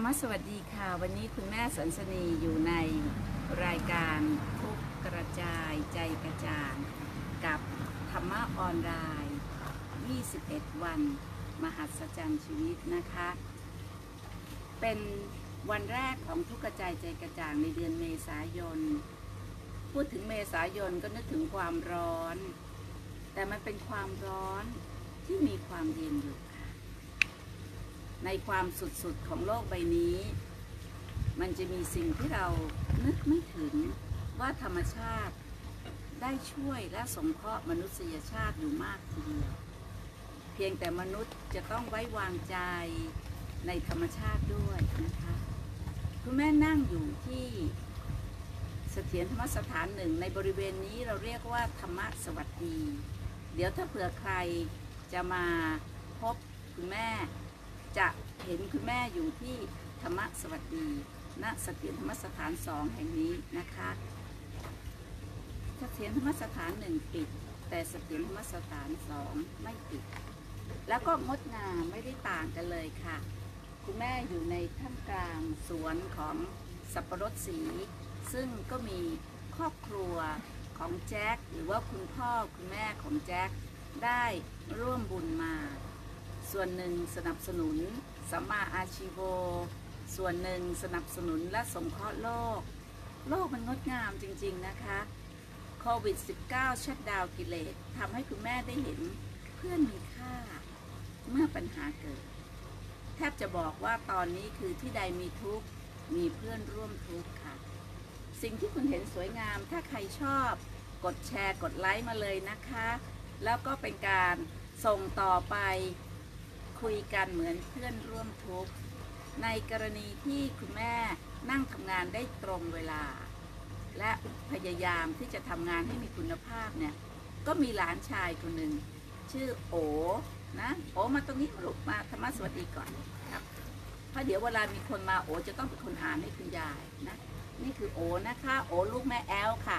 รมสวัสดีค่ะวันนี้คุณแม่สันสนีอยู่ในรายการทุกกระจายใจกระจ่างกับธรรมะออนไลน์21วันมหัศจรรย์ชีวิตนะคะเป็นวันแรกของทุกกระจายใจกระจ่างในเดือนเมษายนพูดถึงเมษายนก็นึกถึงความร้อนแต่มันเป็นความร้อนที่มีความเย็นอยู่ค่ะในความสุดๆของโลกใบนี้มันจะมีสิ่งที่เรานึกไม่ถึงว่าธรรมชาติได้ช่วยและสงเคราะห์มนุษยชาติอยู่มากทีเดียวเพียงแต่มนุษย์จะต้องไว้วางใจในธรรมชาติด้วยนะคะคุณแม่นั่งอยู่ที่เสถียรธรรมสถานหนึ่งในบริเวณนี้เราเรียกว่าธรรมะสวัสดีเดี๋ยวถ้าเผื่อใครจะมาพบคุณแม่จะเห็นคุณแม่อยู่ที่ธรรมะสวัสดีณเสถียรธรรมสถาน2แห่งนี้นะคะเสถียรธรรมสถาน1ปิดแต่เสถียรธรรมสถาน2ไม่ปิดแล้วก็งดงามไม่ได้ต่างกันเลยค่ะคุณแม่อยู่ในท่ามกลางสวนของสับปะรดสีซึ่งก็มีครอบครัวของแจ็คหรือว่าคุณพ่อคุณแม่ของแจ็คได้ร่วมบุญมาส่วนหนึ่งสนับสนุนสัมมาอาชีโวส่วนหนึ่งสนับสนุนและสงเคราะห์โลกมันงดงามจริงๆนะคะโควิด -19 ชัตดาวน์กิเลสทำให้คุณแม่ได้เห็นเพื่อนมีค่าเมื่อปัญหาเกิดแทบจะบอกว่าตอนนี้คือที่ใดมีทุกข์มีเพื่อนร่วมทุกข์ค่ะสิ่งที่คุณเห็นสวยงามถ้าใครชอบกดแชร์กดไลค์มาเลยนะคะแล้วก็เป็นการส่งต่อไปคุยกันเหมือนเพื่อนร่วมทุกข์ในกรณีที่คุณแม่นั่งทำงานได้ตรงเวลาและพยายามที่จะทำงานให้มีคุณภาพเนี่ยก็มีหลานชายคนหนึ่งชื่อโอนะโอมาตรงนี้หลบมาธรรมะสวัสดีก่อนครับเพราะเดี๋ยวเวลามีคนมาโอจะต้องเป็นคนอ่านให้คุณยายนะนี่คือโอนะคะโอลูกแม่แอลค่ะ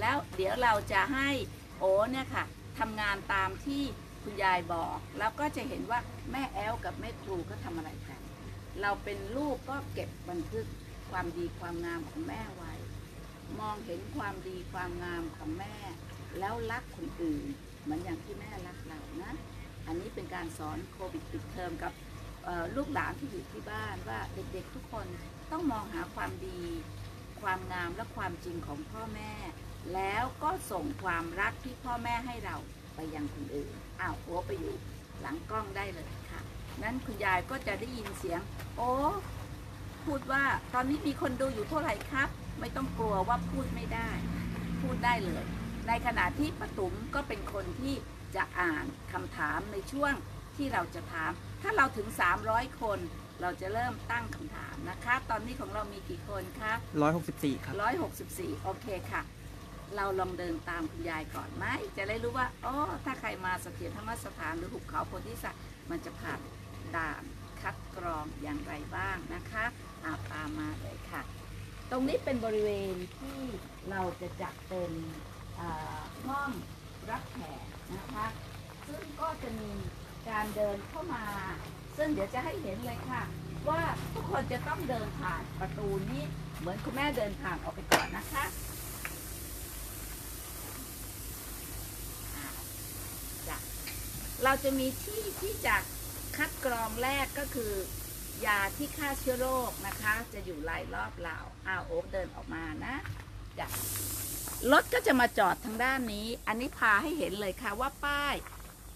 แล้วเดี๋ยวเราจะให้โอเนี่ยค่ะทำงานตามที่คุณยายบอกแล้วก็จะเห็นว่าแม่แอลกับแม่ครูก็ทำอะไรกันเราเป็นลูกก็เก็บบันทึกความดีความงามของแม่ไว้มองเห็นความดีความงามของแม่แล้วรักคนอื่นเหมือนอย่างที่แม่รักเรานะอันนี้เป็นการสอนโควิดปิดเทอมกับลูกหลานที่อยู่ที่บ้านว่าเด็กๆทุกคนต้องมองหาความดีความงามและความจริงของพ่อแม่แล้วก็ส่งความรักที่พ่อแม่ให้เราไปยังคนอื่นอ้าวโอไปอยู่หลังกล้องได้เลยค่ะนั้นคุณยายก็จะได้ยินเสียงโอพูดว่าตอนนี้มีคนดูอยู่เท่าไหร่ครับไม่ต้องกลัวว่าพูดไม่ได้พูดได้เลยในขณะที่ป้าตุ๋มก็เป็นคนที่จะอ่านคำถามในช่วงที่เราจะถามถ้าเราถึง300คนเราจะเริ่มตั้งคำถามนะคะตอนนี้ของเรามีกี่คนคะ164ครับ164โอเคค่ะเราลองเดินตามคุณยายก่อนไหมจะได้รู้ว่าอ๋อถ้าใครมาเสถียรธรรมสถานหรือหุบเขาโพธิสัตว์มันจะผ่านด่านคัดกรองอย่างไรบ้างนะคะตามมาเลยค่ะตรงนี้เป็นบริเวณที่เราจะจัดเป็นห้องรับแขกนะคะซึ่งก็จะมีการเดินเข้ามาซึ่งเดี๋ยวจะให้เห็นเลยค่ะว่าทุกคนจะต้องเดินผ่านประตูนี้เหมือนคุณแม่เดินผ่านออกไปก่อนนะคะเราจะมีที่ที่จะคัดกรองแรกก็คือยาที่ฆ่าเชื้อโรคนะคะจะอยู่รายรอบเราโอ๊กเดินออกมานะจากรถก็จะมาจอดทางด้านนี้อันนี้พาให้เห็นเลยค่ะว่าป้าย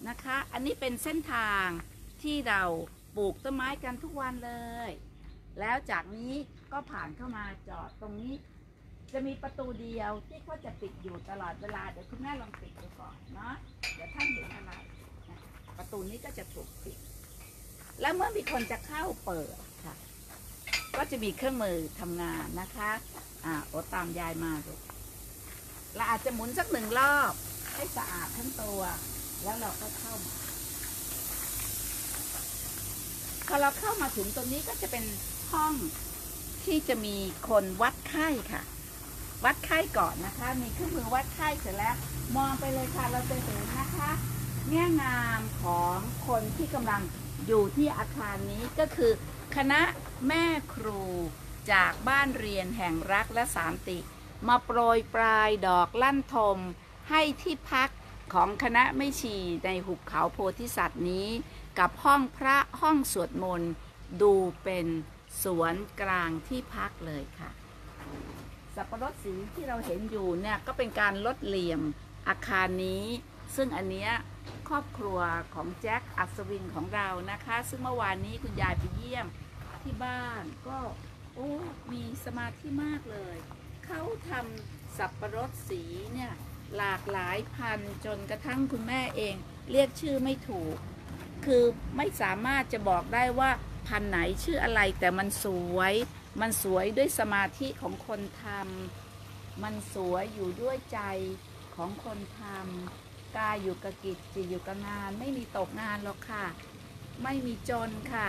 นะคะอันนี้เป็นเส้นทางที่เราปลูกต้นไม้กันทุกวันเลยแล้วจากนี้ก็ผ่านเข้ามาจอดตรงนี้จะมีประตูเดียวที่เขาจะปิดอยู่ตลอดเวลาเดี๋ยวคุณแม่ลองปิดดูก่อนเนาะเดี๋ยวท่านเห็นอะไรประตูนี้ก็จะถูกปิดแล้วเมื่อมีคนจะเข้าเปิดค่ะก็จะมีเครื่องมือทำงานนะคะโอตามยายมาดูเราอาจจะหมุนสักหนึ่งรอบให้สะอาดทั้งตัวแล้วเราก็เข้ามาพอเราเข้ามาถึงตรงนี้ก็จะเป็นห้องที่จะมีคนวัดไข้ค่ะวัดไข้ก่อนนะคะมีเครื่องมือวัดไข้เสร็จแล้วมองไปเลยค่ะเราจะเห็นนะคะแง่งามของคนที่กำลังอยู่ที่อาคารนี้ก็คือคณะ แม่ครูจากบ้านเรียนแห่งรักและสันติมาโปรยปลายดอกลั่นทมให้ที่พักของคณะแม่ชีในหุบเขาโพธิสัตว์นี้กับห้องพระห้องสวดมนต์ดูเป็นสวนกลางที่พักเลยค่ะสับปะรดสีที่เราเห็นอยู่เนี่ยก็เป็นการลดเหลี่ยมอาคารนี้ซึ่งอันเนี้ยครอบครัวของแจ็คอัศวินของเรานะคะซึ่งเมื่อวานนี้คุณยายไปเยี่ยมที่บ้านก็โอ้มีสมาธิมากเลยเขาทำสับปะรดสีเนี่ยหลากหลายพันจนกระทั่งคุณแม่เองเรียกชื่อไม่ถูกคือไม่สามารถจะบอกได้ว่าพันไหนชื่ออะไรแต่มันสวยด้วยสมาธิของคนทำมันสวยอยู่ด้วยใจของคนทำกายอยู่กับกิจจิตอยู่กับงานไม่มีตกงานหรอกค่ะไม่มีจนค่ะ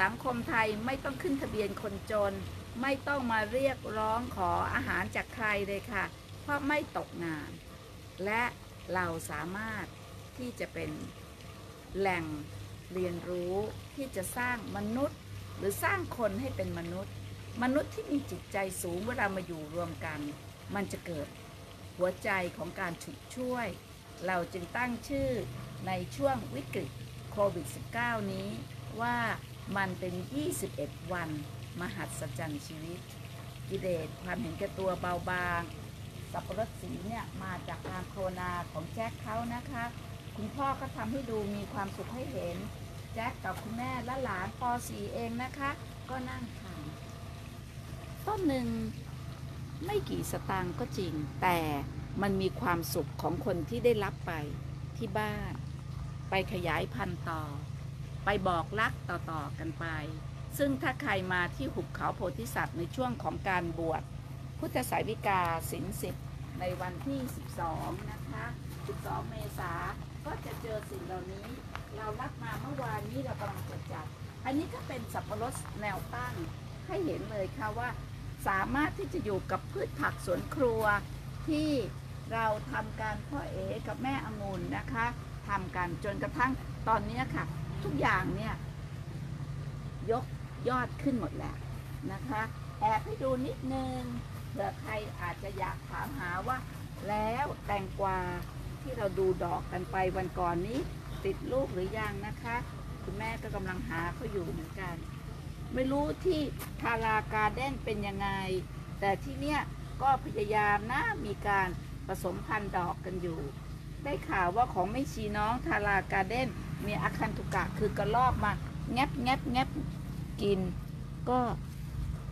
สังคมไทยไม่ต้องขึ้นทะเบียนคนจนไม่ต้องมาเรียกร้องขออาหารจากใครเลยค่ะเพราะไม่ตกงานและเราสามารถที่จะเป็นแหล่งเรียนรู้ที่จะสร้างมนุษย์หรือสร้างคนให้เป็นมนุษย์ที่มีจิตใจสูงเวลามาอยู่รวมกันมันจะเกิดหัวใจของการฉุดช่วยเราจึงตั้งชื่อในช่วงวิกฤตโควิด -19 นี้ว่ามันเป็น21วันมหัศจรรย์ชีวิตกิเลสความเห็นแก่ตัวเบาบางสับปะรดสีเนี่ยมาจากการโคนาของแจ็คเขานะคะคุณพ่อก็ทำให้ดูมีความสุขให้เห็นแจ็คกับคุณแม่และหลานป .4 เองนะคะก็นั่งทำต้นหนึ่งไม่กี่สตางค์ก็จริงแต่มันมีความสุขของคนที่ได้รับไปที่บ้านไปขยายพันธุ์ต่อไปบอกรักต่อๆกันไปซึ่งถ้าใครมาที่หุบเขาโพธิสัตว์ในช่วงของการบวชพุทธสายวิกาศีล10ในวันที่12นะคะ12เมษายนก็จะเจอสิ่งเหล่านี้เรารับมาเมื่อวานนี้เรากำลังจัดอันนี้ก็เป็นสับปะรดแนวตั้งให้เห็นเลยค่ะว่าสามารถที่จะอยู่กับพืชผักสวนครัวที่เราทำการพ่อเอ๋กับแม่องุ่นนะคะทำกันจนกระทั่งตอนนี้ค่ะทุกอย่างเนี่ยยกยอดขึ้นหมดแล้วนะคะแอบให้ดูนิดนึงเผื่อใครอาจจะอยากถามหาว่าแล้วแตงกวาที่เราดูดอกกันไปวันก่อนนี้ติดลูกหรือยังนะคะคุณแม่ก็กำลังหาเขาอยู่เหมือนกันไม่รู้ที่คาราการ์เด้นเป็นยังไงแต่ที่เนี้ยก็พยายามนะมีการผสมพันธุ์ดอกกันอยู่ได้ข่าวว่าของแม่ชีน้องคาราการ์เด้นมีอาคันตุกะคือกระรอกมาแงบกินก็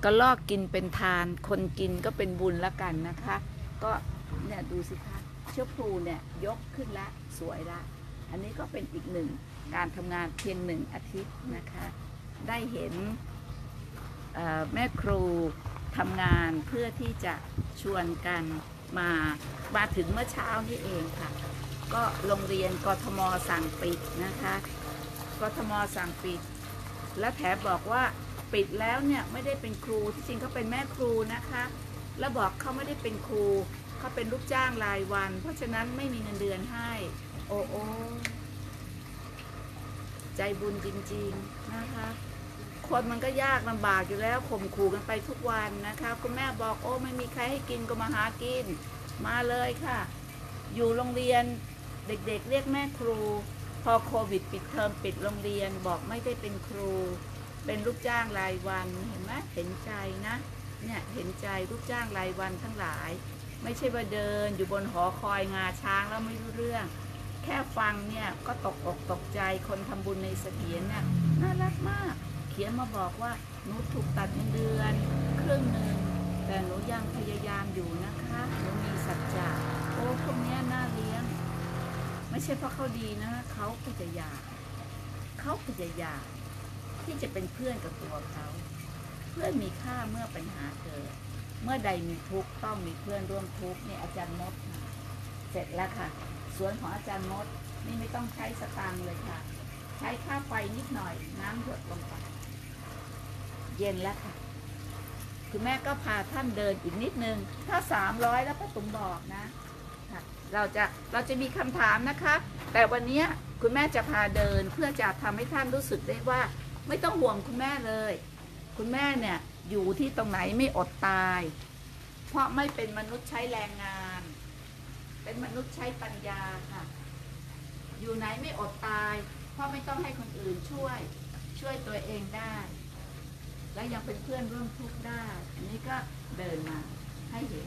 กระรอกกินเป็นทานคนกินก็เป็นบุญละกันนะคะก็เนี่ยดูสิคะเชื้อพลูเนี่ยยกขึ้นละสวยละอันนี้ก็เป็นอีกหนึ่งการทำงานเพียง1อาทิตย์นะคะได้เห็นแม่ครูทำงานเพื่อที่จะชวนกันมาถึงเมื่อเช้านี่เองค่ะก็โรงเรียนกทมสั่งปิดนะคะกทมสั่งปิดและแถมบอกว่าปิดแล้วเนี่ยไม่ได้เป็นครูที่จริงเขาเป็นแม่ครูนะคะแล้วบอกเขาไม่ได้เป็นครูเขาเป็นลูกจ้างรายวันเพราะฉะนั้นไม่มีเงินเดือนให้โอใจบุญจริงๆนะคะคนมันก็ยากลำบากอยู่แล้วข่มขู่กันไปทุกวันนะคะคุณแม่บอกโอ้ไม่มีใครให้กินก็มาหากินมาเลยค่ะอยู่โรงเรียนเด็กๆเรียกแม่ครูพอโควิดปิดเทอมปิดโรงเรียนบอกไม่ได้เป็นครูเป็นลูกจ้างรายวันเห็นไหมเห็นใจนะเนี่ยเห็นใจลูกจ้างรายวันทั้งหลายไม่ใช่ว่าเดินอยู่บนหอคอยงาช้างแล้วไม่รู้เรื่องแค่ฟังเนี่ยก็ตกอกตกใจคนทำบุญในเสถียรเนี่ยน่ารักมากเขียนมาบอกว่าหนูถูกตัดเงินเดือนครึ่งหนึ่งแต่หนูยังพยายามอยู่นะคะหนูมีสัจจะโอ้พวกนี้น่าเลี้ยงไม่ใช่เพราะเขาดีนะเขาพยายามที่จะเป็นเพื่อนกับตัวเขาเพื่อนมีค่าเมื่อปัญหาเกิดเมื่อใดมีทุกข์ต้องมีเพื่อนร่วมทุกข์นี่อาจารย์มดเสร็จแล้วค่ะสวนของอาจารย์มดนี่ไม่ต้องใช้สตางค์เลยค่ะใช้ค่าไฟนิดหน่อยน้ำหยดลงไปเย็นแล้วค่ะคุณแม่ก็พาท่านเดินอีกนิดนึงถ้า300แล้วป้าตุ๋มบอกนะเราจะมีคำถามนะคะแต่วันนี้คุณแม่จะพาเดินเพื่อจะทำให้ท่านรู้สึกได้ว่าไม่ต้องห่วงคุณแม่เลย คุณแม่เนี่ยอยู่ที่ตรงไหนไม่อดตายเพราะไม่เป็นมนุษย์ใช้แรงงานเป็นมนุษย์ใช้ปัญญาค่ะอยู่ไหนไม่อดตายเพราะไม่ต้องให้คนอื่นช่วยตัวเองได้และยังเป็นเพื่อนร่วมทุกข์ได้อันนี้ก็เดินมาให้เห็น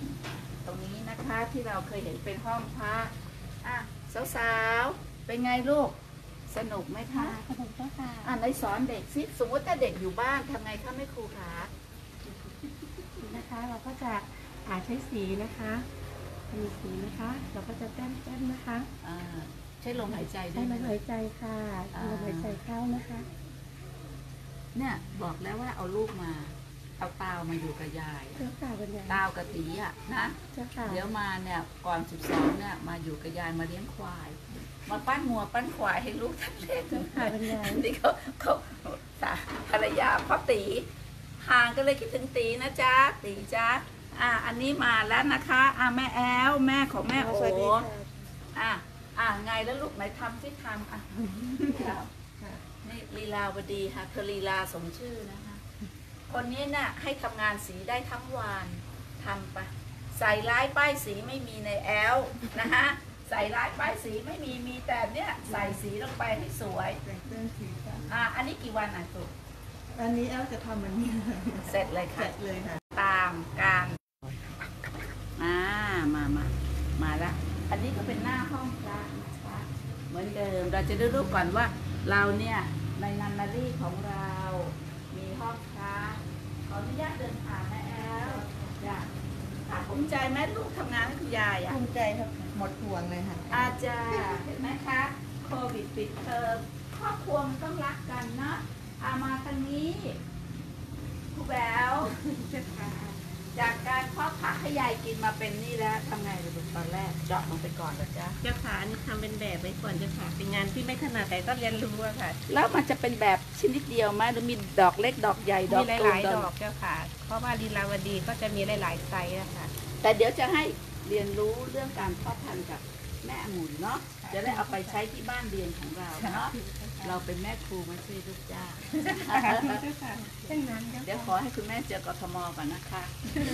ตรงนี้นะคะที่เราเคยเห็นเป็นห้องพระอ่ะสาวๆเป็นไงลูกสนุกไหมคะสนุกค่ะอ่ะไหนสอนเด็กสิสมมติถ้าเด็กอยู่บ้านทำไงคะแม่ครูคะนะคะเราก็จะใช้สีนะคะมีสีนะคะเราก็จะแต้มๆนะคะใช้ลมหายใจใช้ลมหายใจค่ะลมหายใจเข้านะคะเนี่ยบอกแล้วว่าเอาลูกมาเอาตาวมาอยู่กับยายตาวกับตีอ่ะนะเดี๋ยวมาเนี่ยก่อน12เนี่ยมาอยู่กับยายมาเลี้ยงควายมาปั้นงัวปั้นควายให้ลูกทั้งเล็กทั้งใหญ่นี่เขาภรรยาพ่อตีห่างก็เลยคิดถึงตีนะจ๊ะตีจ๊ะอันนี้มาแล้วนะคะแม่แอลแม่ของแม่โอ๋ไงแล้วลูกไหนทำที่ทำนี่ลีลาวดีค่ะคือลีลาสมชื่อนะคะคนนี้น่ะให้ทำงานสีได้ทั้งวันทำไปใส่ร้ายป้ายสีไม่มีในแอลนะคะใส่ร้ายป้ายสีไม่มีมีแต่เนี้ยใส่สีลงไปให้สวยอันนี้กี่วันอ่ะตุ๊กอันนี้แอลจะทำมันนี่เสร็จเลยค่ะเสร็จเลยค่ะตามการมาละอันนี้ก็เป็นหน้าห้องพระนะคะเหมือนเดิมเราจะได้รู้ก่อนว่าเราเนี่ยในนันนารีของเรามีห้องพระขออนุญาตเดินผ่านนะแอลอยากภูมิใจแม่ลูกทำงานให้คุณยายอ่ะภูมิใจครับหมดห่วงเลยค่ะอาจารย์เห็นไหมคะโควิดปิดเทอมครอบครัวมันต้องรักกันนะมาทางนี้ครูแบลจากการเพาะผักให้ยายกินมาเป็นนี่แล้วทำไงเลยตอนแรกเจาะลงไปก่อนเหรอจ๊ะเจ้าค่ะทำเป็นแบบไว้ก่อนเจ้าค่ะเป็นงานที่ไม่ถนัดแต่ต้องเรียนรู้ค่ะแล้วมันจะเป็นแบบชนิดเดียวไหมหรือมีดอกเล็กดอกใหญ่ดอกหลายดอกเจ้าค่ะเพราะว่าลีลาวดีก็จะมีหลายๆไซส์นะคะแต่เดี๋ยวจะให้เรียนรู้เรื่องการเพาะพันธุ์กับแม่องุ่นเนาะจะได้เอาไปใช้ที่บ้านเรียนของเราเนาะเราเป็นแม่ครูมาช่วยลูกจ้าเดี๋ยวขอให้คุณแม่เจอกทม.ก่อนนะคะ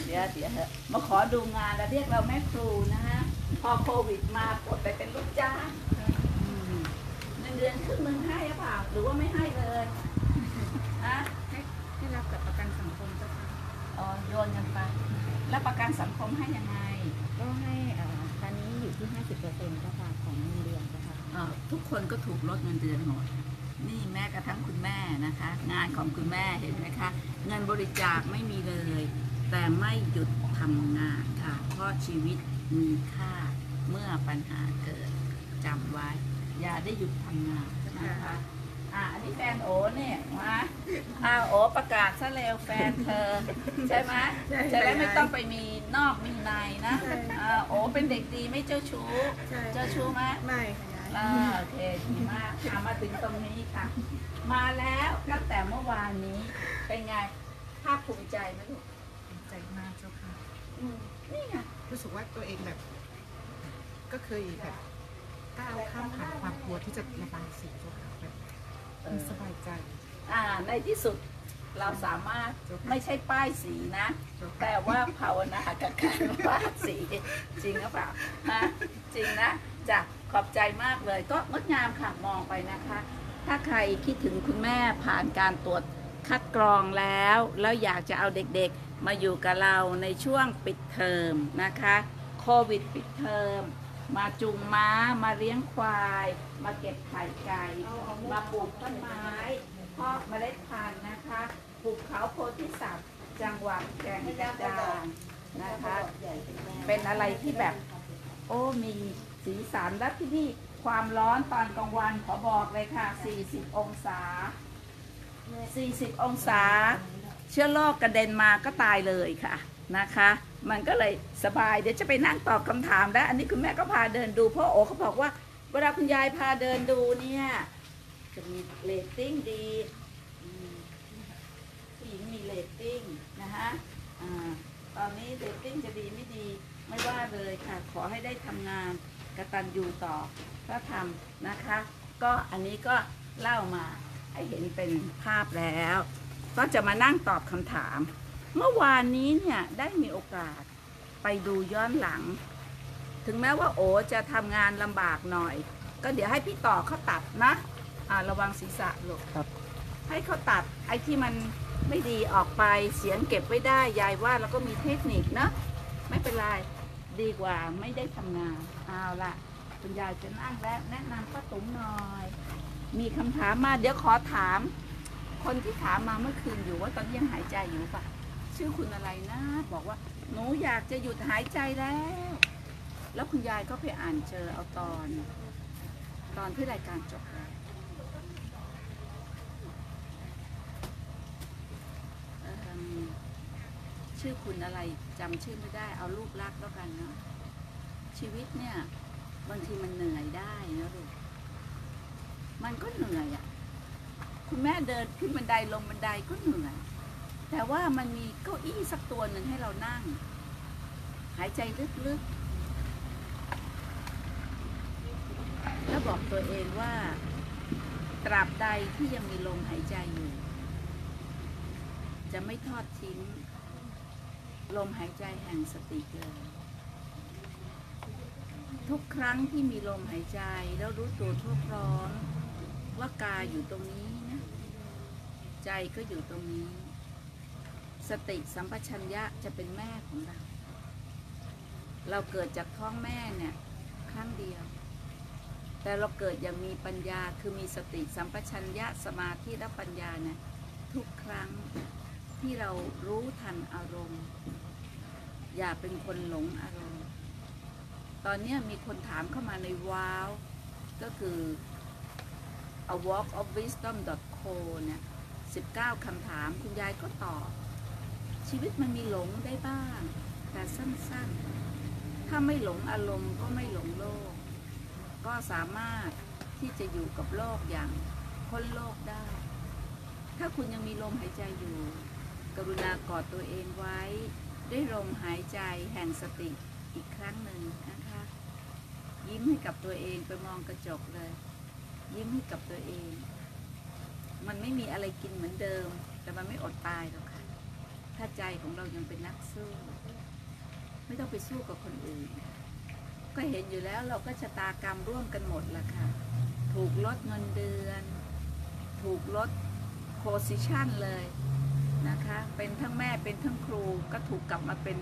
เดี๋ยวมาขอดูงานแล้วเรียกเราแม่ครูนะฮะพอโควิดมาปลดไปเป็นลูกจ้าเงินเดือนขึ้นมึงให้หรือเปล่าหรือว่าไม่ให้เลยอะให้รับกับประกันสังคมเจ้าค่ะอ๋อโยนกันไปแล้วประกันสังคมให้ยังไงก็ให้ตอนนี้อยู่ที่ 50% ก็ค่ะของเงินเดือนนะคะทุกคนก็ถูกลดเงินเดือนหมดนี่แม้กระทั่งคุณแม่นะคะงานของคุณแม่เห็นไหมคะเงินบริจาคไม่มีเลยแต่ไม่หยุดทำงานค่ะเพราะชีวิตมีค่าเมื่อปัญหาเกิดจำไว้อย่าได้หยุดทำงานนะคะอันนี้แฟนโอ๋เนี่ยมาโอ๋ประกาศซะเร็วแฟนเธอใช่ไหมจะได้ไม่ต้องไปมีนอกมีในนะโอ๋เป็นเด็กดีไม่เจ้าชู้ไหมไม่โอเคดีมากมาถึงตรงนี้ค่ะมาแล้วตั้งแต่เมื่อวานนี้เป็นไงภาคภูมิใจไหมลูกภูมิใจมากเจ้าค่ะนี่ไงรู้สึกว่าตัวเองแบบก็เคยแบบก้าวข้ามผ่านความกลัวที่จะระบายสีเจ้าค่ะแบบสบายใจในที่สุดเราสามารถไม่ใช่ป้ายสีนะแต่ว่าภาวนากับการวาดสีจริงหรือเปล่าจริงนะจ้ะขอบใจมากเลยก็งดงามค่ะมองไปนะคะถ้าใครคิดถึงคุณแม่ผ่านการตรวจคัดกรองแล้วอยากจะเอาเด็กๆมาอยู่กับเราในช่วงปิดเทอมนะคะโควิดปิดเทอมมาจูงม้ามาเลี้ยงควายมาเก็บไข่ไก่มาปลูกต้นไม้เพาะเมล็ดพันธุ์นะคะปลูกเขาโพธิสัตว์จังหวัดแกงจานนะคะเป็นอะไรที่แบบโอ้มีสีสันและที่นี่ความร้อนตอนกลางวันขอบอกเลยค่ะ40องศาเชื้อโรคกระเด็นมาก็ตายเลยค่ะนะคะมันก็เลยสบายเดี๋ยวจะไปนั่งตอบคำถามแล้วอันนี้คุณแม่ก็พาเดินดูเพราะโอ๋เขาบอกว่าเวลาคุณยายพาเดินดูเนี่ยจะมีเรตติ้งดีผู้หญิงมีเรตติ้งนะฮะตอนนี้เรตติ้งจะดีไม่ดีไม่ว่าเลยค่ะขอให้ได้ทำงานกตัญญูต่อพระธรรมนะคะก็อันนี้ก็เล่ามาให้เห็นเป็นภาพแล้ว ก็จะมานั่งตอบคำถามเมื่อวานนี้เนี่ยได้มีโอกาสไปดูย้อนหลังถึงแม้ว่าโอจะทำงานลำบากหน่อยก็เดี๋ยวให้พี่ต่อเขาตัดนะระวังศีรษะหลบครับให้เขาตัดไอ้ที่มันไม่ดีออกไปเสียงเก็บไว้ได้ยายว่าแล้วก็มีเทคนิคนะไม่เป็นไรดีกว่าไม่ได้ทำงานเอาละคุณยายจะนั่งและแนะนำป้าตุ๋มหน่อยมีคำถามมาเดี๋ยวขอถามคนที่ถามมาเมื่อคืนอยู่ว่าตอนนี้ยังหายใจอยู่ป่ะชื่อคุณอะไรนะบอกว่าหนูอยากจะหยุดหายใจแล้วแล้วคุณยายก็ไปอ่านเจอเอาตอนที่รายการจบแล้วชื่อคุณอะไรจำชื่อไม่ได้เอารูปลักษณ์แล้วกันเนาะชีวิตเนี่ยบางทีมันเหนื่อยได้นะลูกมันก็เหนื่อยอ่ะคุณแม่เดินขึ้นบันไดลงบันไดก็เหนื่อยแต่ว่ามันมีเก้าอี้สักตัวหนึ่งให้เรานั่งหายใจลึกๆแล้วบอกตัวเองว่าตราบใดที่ยังมีลมหายใจอยู่จะไม่ทอดทิ้งลมหายใจแห่งสติเลยทุกครั้งที่มีลมหายใจแล้วรู้ตัวทั่วพร้อมว่ากายอยู่ตรงนี้นะใจก็อยู่ตรงนี้สติสัมปชัญญะจะเป็นแม่ของเราเราเกิดจากท้องแม่เนี่ยครั้งเดียวแต่เราเกิดอย่างมีปัญญาคือมีสติสัมปชัญญะสมาธิและปัญญาเนี่ยทุกครั้งที่เรารู้ทันอารมณ์อย่าเป็นคนหลงอารมณ์ตอนนี้มีคนถามเข้ามาในว้าวก็คือ awalkofwisdom.co เนี่ย19คำถามคุณยายก็ตอบชีวิตมันมีหลงได้บ้างแต่สั้นๆถ้าไม่หลงอารมณ์ก็ไม่หลงโลกก็สามารถที่จะอยู่กับโลกอย่างพ้นโลกได้ถ้าคุณยังมีลมหายใจอยู่กรุณากอดตัวเองไว้ด้วยลมหายใจแห่งสติอีกครั้งหนึ่งนะคะยิ้มให้กับตัวเองไปมองกระจกเลยยิ้มให้กับตัวเองมันไม่มีอะไรกินเหมือนเดิมแต่มันไม่อดตายหรอกค่ะถ้าใจของเรายังเป็นนักสู้ไม่ต้องไปสู้กับคนอื่นก็เห็นอยู่แล้วเราก็ชะตากรรมร่วมกันหมดละค่ะถูกลดเงินเดือนถูกลดโพสิชันเลยนะคะเป็นทั้งแม่เป็นทั้งครูก็ถูกกลับมาเป็น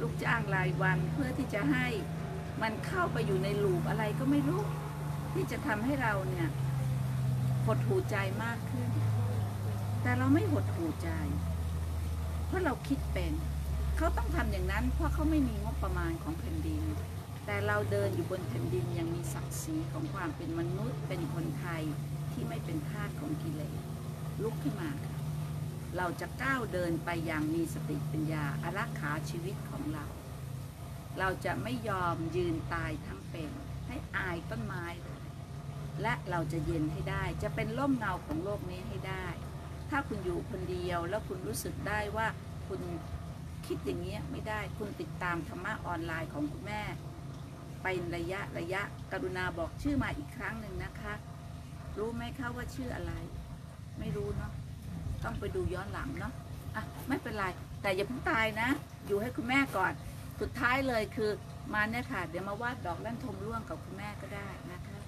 ลูกจ้างรายวันเพื่อที่จะให้มันเข้าไปอยู่ในลูปอะไรก็ไม่รู้ที่จะทำให้เราเนี่ยหดหู่ใจมากขึ้นแต่เราไม่หดหู่ใจเพราะเราคิดเป็นเขาต้องทำอย่างนั้นเพราะเขาไม่มีงบประมาณของแผ่นดินแต่เราเดินอยู่บนแผ่นดินยังมีศักดิ์ศรีของความเป็นมนุษย์เป็นคนไทยที่ไม่เป็นทาสของกิเลสลุกขึ้นมาเราจะก้าวเดินไปอย่างมีสติปัญญาอารักขาชีวิตของเราเราจะไม่ยอมยืนตายทั้งเป็นให้อายต้นไม้และเราจะเย็นให้ได้จะเป็นร่มเงาของโลกนี้ให้ได้ถ้าคุณอยู่คนเดียวแล้วคุณรู้สึกได้ว่าคุณคิดอย่างนี้ไม่ได้คุณติดตามธรรมะออนไลน์ของคุณแม่เป็นระยะกรุณาบอกชื่อมาอีกครั้งหนึ่งนะคะรู้ไหมคะว่าชื่ออะไรไม่รู้เนาะต้องไปดูย้อนหลังเนาะอ่ะไม่เป็นไรแต่อย่าเพิ่งตายนะอยู่ให้คุณแม่ก่อนสุดท้ายเลยคือมาเนี่ยค่ะเดี๋ยวมาวาดดอกลั่นทมร่วงกับคุณแม่ก็ได้นะคะ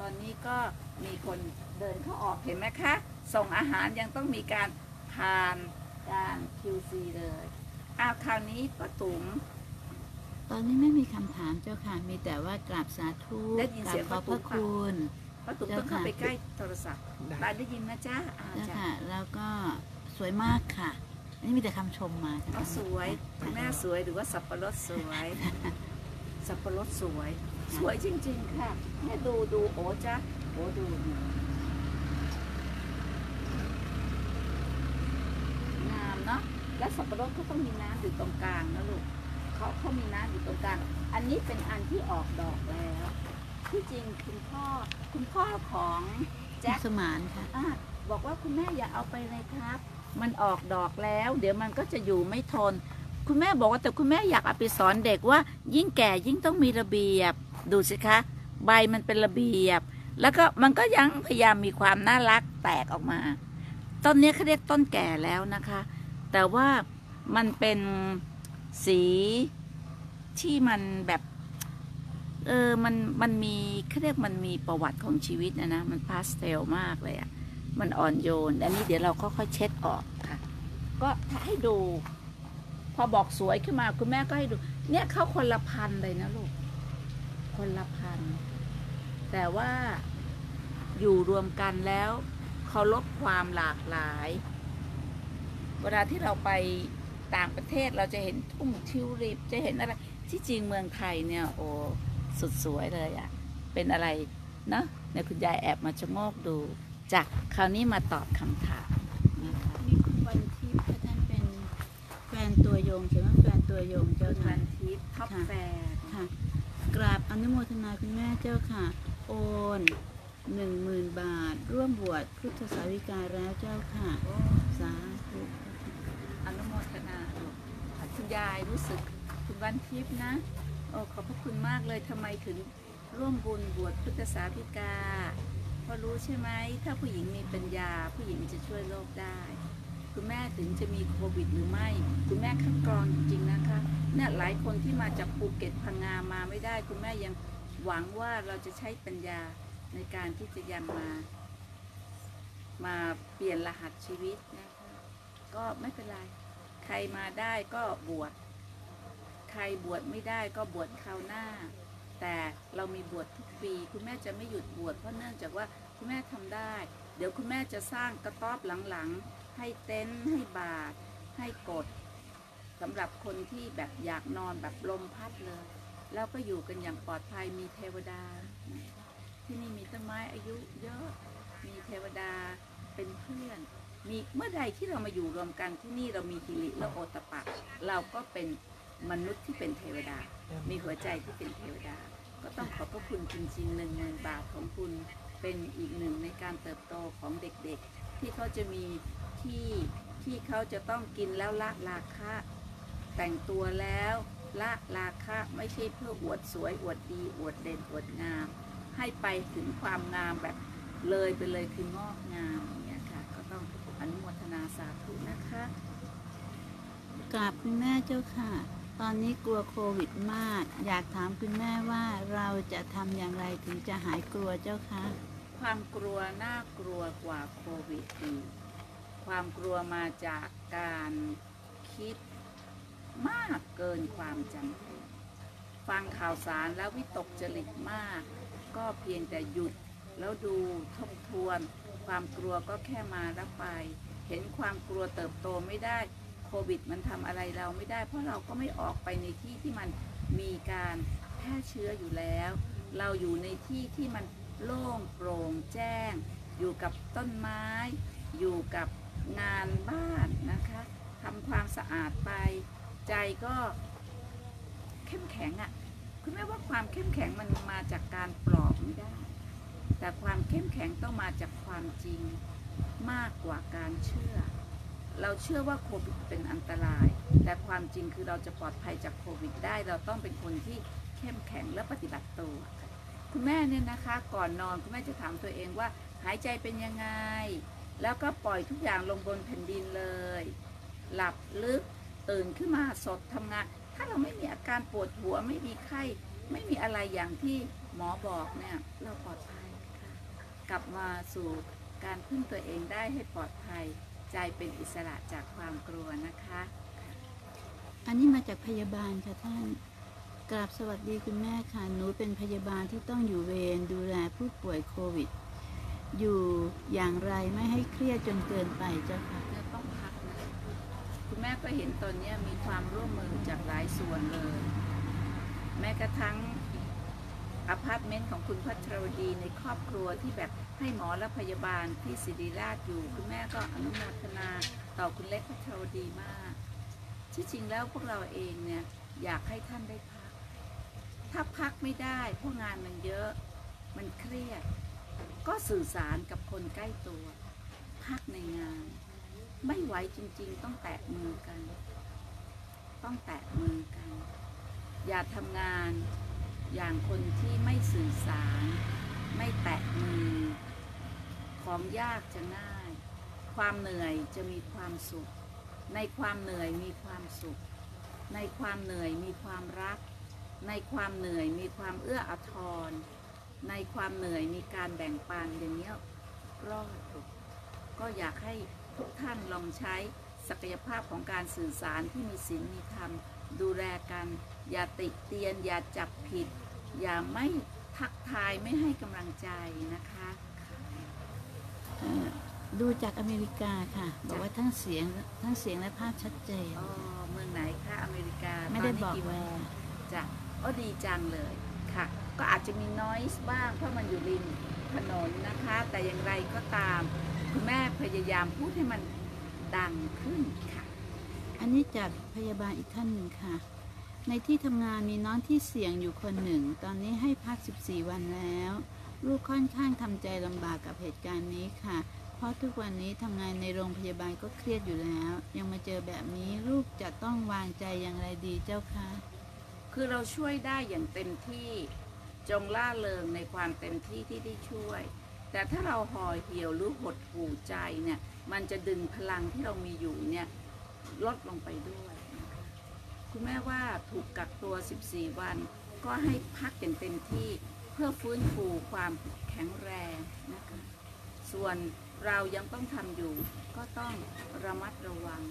ตอนนี้ก็มีคนเดินเข้าออกเห็นไหมคะส่งอาหารยังต้องมีการผ่านการ QC เลยคราวนี้ป้าตุ๋มตอนนี้ไม่มีคำถามเจ้าค่ะมีแต่ว่ากราบสาธุกราบขอบพระคุณป้าตุ๋มต้องเข้าไปใกล้โทรศัพท์ได้ยินนะจ๊ะค่ะแล้วก็สวยมากค่ะนี่มีแต่คำชมมาค่ะสวยแม่สวยหรือว่าสับปะรดสวยสับปะรดสวยสวยจริงๆค่ะแม่ดูโอ้จ๊ะโอ้ดูงามเนาะและสับปะรดก็ต้องมีน้ำอยู่ตรงกลางนะลูกเขามีน้ำอยู่ตรงกลางอันนี้เป็นอันที่ออกดอกแล้วที่จริงคุณพ่อของแจ็คสมานค่ะบอกว่าคุณแม่อย่าเอาไปเลยครับมันออกดอกแล้วเดี๋ยวมันก็จะอยู่ไม่ทนคุณแม่บอกว่าแต่คุณแม่อยากเอาไปสอนเด็กว่ายิ่งแก่ยิ่งต้องมีระเบียบดูสิคะใบมันเป็นระเบียบแล้วก็มันก็ยังพยายามมีความน่ารักแตกออกมา ต้นนี้เขาเรียกต้นแก่แล้วนะคะแต่ว่ามันเป็นสีที่มันแบบมันมีเขาเรียกมันมีประวัติของชีวิตนะมันพาสเทลมากเลยอ่ะมันอ่อนโยนอันนี้เดี๋ยวเราค่อยๆเช็ดออกค่ะก็ให้ดูพอบอกสวยขึ้นมาคุณแม่ก็ให้ดูเนี่ยเข้าคนละพันเลยนะลูกคนละพันแต่ว่าอยู่รวมกันแล้วเคารพความหลากหลายเวลาที่เราไปต่างประเทศเราจะเห็นทุ่งทิวลิปจะเห็นอะไรที่จริงเมืองไทยเนี่ยโอ้สุดสวยเลยอ่ะเป็นอะไรเนาะเนี่ยคุณยายแอบมาชะโงกดูจากคราวนี้มาตอบคำถามนะคะนี่คุณวันทิพย์ท่านเป็นแฟนตัวยงใช่ไหมแฟนตัวยงเจ้าค่ะวันทิพย์ท็อปแฟนค่ะกราบอนุโมทนาคุณแม่เจ้าค่ะโอน10,000 บาทร่วมบวชพุทธสาวิกาแล้วเจ้าค่ะสาธุอนุโมทนาคุณยายรู้สึกคุณวันทิพย์นะโอ้ขอบพระคุณมากเลยทำไมถึงร่วมบุญบวชพุทธสาวิกาเพราะรู้ใช่ไหมถ้าผู้หญิงมีปัญญาผู้หญิงจะช่วยโลกได้คุณแม่ถึงจะมีโควิดหรือไม่คุณแม่คัดกรองจริงๆนะคะเนี่ยหลายคนที่มาจากภูเก็ตพังงามาไม่ได้คุณแม่ยังหวังว่าเราจะใช้ปัญญาในการที่จะยังมาเปลี่ยนรหัสชีวิตนะคะก็ไม่เป็นไรใครมาได้ก็บวชใครบวชไม่ได้ก็บวชคราวหน้าแต่เรามีบวชทุกปีคุณแม่จะไม่หยุดบวชเพราะเนื่องจากว่าคุณแม่ทำได้เดี๋ยวคุณแม่จะสร้างกระต๊อบหลังๆให้เต็นท์ให้บาทให้กดสำหรับคนที่แบบอยากนอนแบบลมพัดเลยแล้วก็อยู่กันอย่างปลอดภัยมีเทวดาที่นี่มีต้นไม้อายุเยอะมีเทวดาเป็นเพื่อนมีเมื่อใดที่เรามาอยู่รวมกันที่นี่เรามีฮิริและโอตปะเราก็เป็นมนุษย์ที่เป็นเทวดามีหัวใจที่เป็นเทวดาก็ต้องขอบพระคุณจริงๆ10,000 บาทของคุณเป็นอีกหนึ่งในการเติบโตของเด็กๆที่เขาจะมีที่เขาจะต้องกินแล้วละราคะแต่งตัวแล้วละราคะไม่ใช่เพื่ออวดสวยอวดดีอวดเด่นอวดงามให้ไปถึงความงามแบบเลยไปเลยคืองอกงามเนี่ยค่ะก็ต้องอนุโมทนาสาธุนะคะกราบคุณแม่เจ้าค่ะตอนนี้กลัวโควิดมากอยากถามคุณแม่ว่าเราจะทำอย่างไรถึงจะหายกลัวเจ้าคะความกลัวน่ากลัวกว่าโควิดอีกความกลัวมาจากการคิดมากเกินความจำเป็นฟังข่าวสารแล้ววิตกจริตมากก็เพียงแต่หยุดแล้วดูทบทวนความกลัวก็แค่มาแล้วไปเห็นความกลัวเติบโตไม่ได้โควิดมันทำอะไรเราไม่ได้เพราะเราก็ไม่ออกไปในที่ที่มันมีการแพร่เชื้ออยู่แล้วเราอยู่ในที่ที่มันโล่งโปร่งแจ้งอยู่กับต้นไม้อยู่กับงานบ้านนะคะทำความสะอาดไปใจก็เข้มแข็งอ่ะคุณแม่ว่าความเข้มแข็งมันมาจากการปลอบไม่ได้แต่ความเข้มแข็งต้องมาจากความจริงมากกว่าการเชื่อเราเชื่อว่าโควิดเป็นอันตรายแต่ความจริงคือเราจะปลอดภัยจากโควิดได้เราต้องเป็นคนที่เข้มแข็งและปฏิบัติตัวคุณแม่เนี่ยนะคะก่อนนอนคุณแม่จะถามตัวเองว่าหายใจเป็นยังไงแล้วก็ปล่อยทุกอย่างลงบนแผ่นดินเลยหลับลึกตื่นขึ้นมาสดทำงานถ้าเราไม่มีอาการปวดหัวไม่มีไข้ไม่มีอะไรอย่างที่หมอบอกเนี่ยเราปลอดภัยกลับมาสู่การพึ่งตัวเองได้ให้ปลอดภัยใจเป็นอิสระจากความกลัวนะคะอันนี้มาจากพยาบาลค่ะท่านกราบสวัสดีคุณแม่ค่ะหนูเป็นพยาบาลที่ต้องอยู่เวรดูแลผู้ป่วยโควิดอยู่อย่างไรไม่ให้เครียดจนเกินไปเจ้าค่ะจะต้องพักนะคุณแม่ก็เห็นตอนนี้มีความร่วมมือจากหลายส่วนเลยแม้กระทั่งอพาร์ตเมนต์ของคุณพัชรวดีในครอบครัวที่แบบให้หมอและพยาบาลที่ศิริราชอยู่คุณแม่ก็อนุโมทนาต่อคุณเล็กพัชรวดีมากที่จริงแล้วพวกเราเองเนี่ยอยากให้ท่านได้พักถ้าพักไม่ได้เพราะงานมันเยอะมันเครียดก็สื่อสารกับคนใกล้ตัวพักในงานไม่ไหวจริงๆต้องแตะมือกันต้องแตะมือกันอย่าทำงานอย่างคนที่ไม่สื่อสารไม่แตะมือของยากจะง่าย ความเหนื่อยจะมีความสุขในความเหนื่อยมีความสุขในความเหนื่อยมีความรักในความเหนื่อยมีความเอื้ออาทรในความเหนื่อยมีการแบ่งปันอย่างนี้รอดก็อยากให้ทุกท่านลองใช้ศักยภาพของการสื่อสารที่มีศีลมีธรรมดูแลกันอย่าติเตียนอย่าจับผิดอย่าไม่ทักทายไม่ให้กำลังใจนะคะดูจากอเมริกาค่ะบอกว่าทั้งเสียงและภาพชัดเจนเมืองไหนคะอเมริกาไม่ได้บอกว่าจะดีจังเลยค่ะก็อาจจะมีน้อยบ้างเพราะมันอยู่ริมถนนนะคะแต่อย่างไรก็ตามคุณแม่พยายามพูดให้มันดังขึ้นค่ะอันนี้จากพยาบาลอีกท่านหนึ่งค่ะในที่ทำงานมีน้องที่เสี่ยงอยู่คนหนึ่งตอนนี้ให้พัก14วันแล้วลูกค่อนข้างทำใจลำบากกับเหตุการณ์นี้ค่ะเพราะทุกวันนี้ทำงานในโรงพยาบาลก็เครียดอยู่แล้วยังมาเจอแบบนี้ลูกจะต้องวางใจอย่างไรดีเจ้าคะคือเราช่วยได้อย่างเต็มที่จงล่าเริงในความเต็มที่ที่ได้ช่วยแต่ถ้าเราห่อเหี่ยวหรือหดหู่ใจเนี่ยมันจะดึงพลังที่เรามีอยู่เนี่ยลดลงไปด้วยคุณแม่ว่าถูกกักตัว14วันก็ให้พักอย่างเต็มที่เพื่อฟื้นฟูความแข็งแรงนะคะส่วนเรายังต้องทำอยู่ก็ต้องระมัดระวัง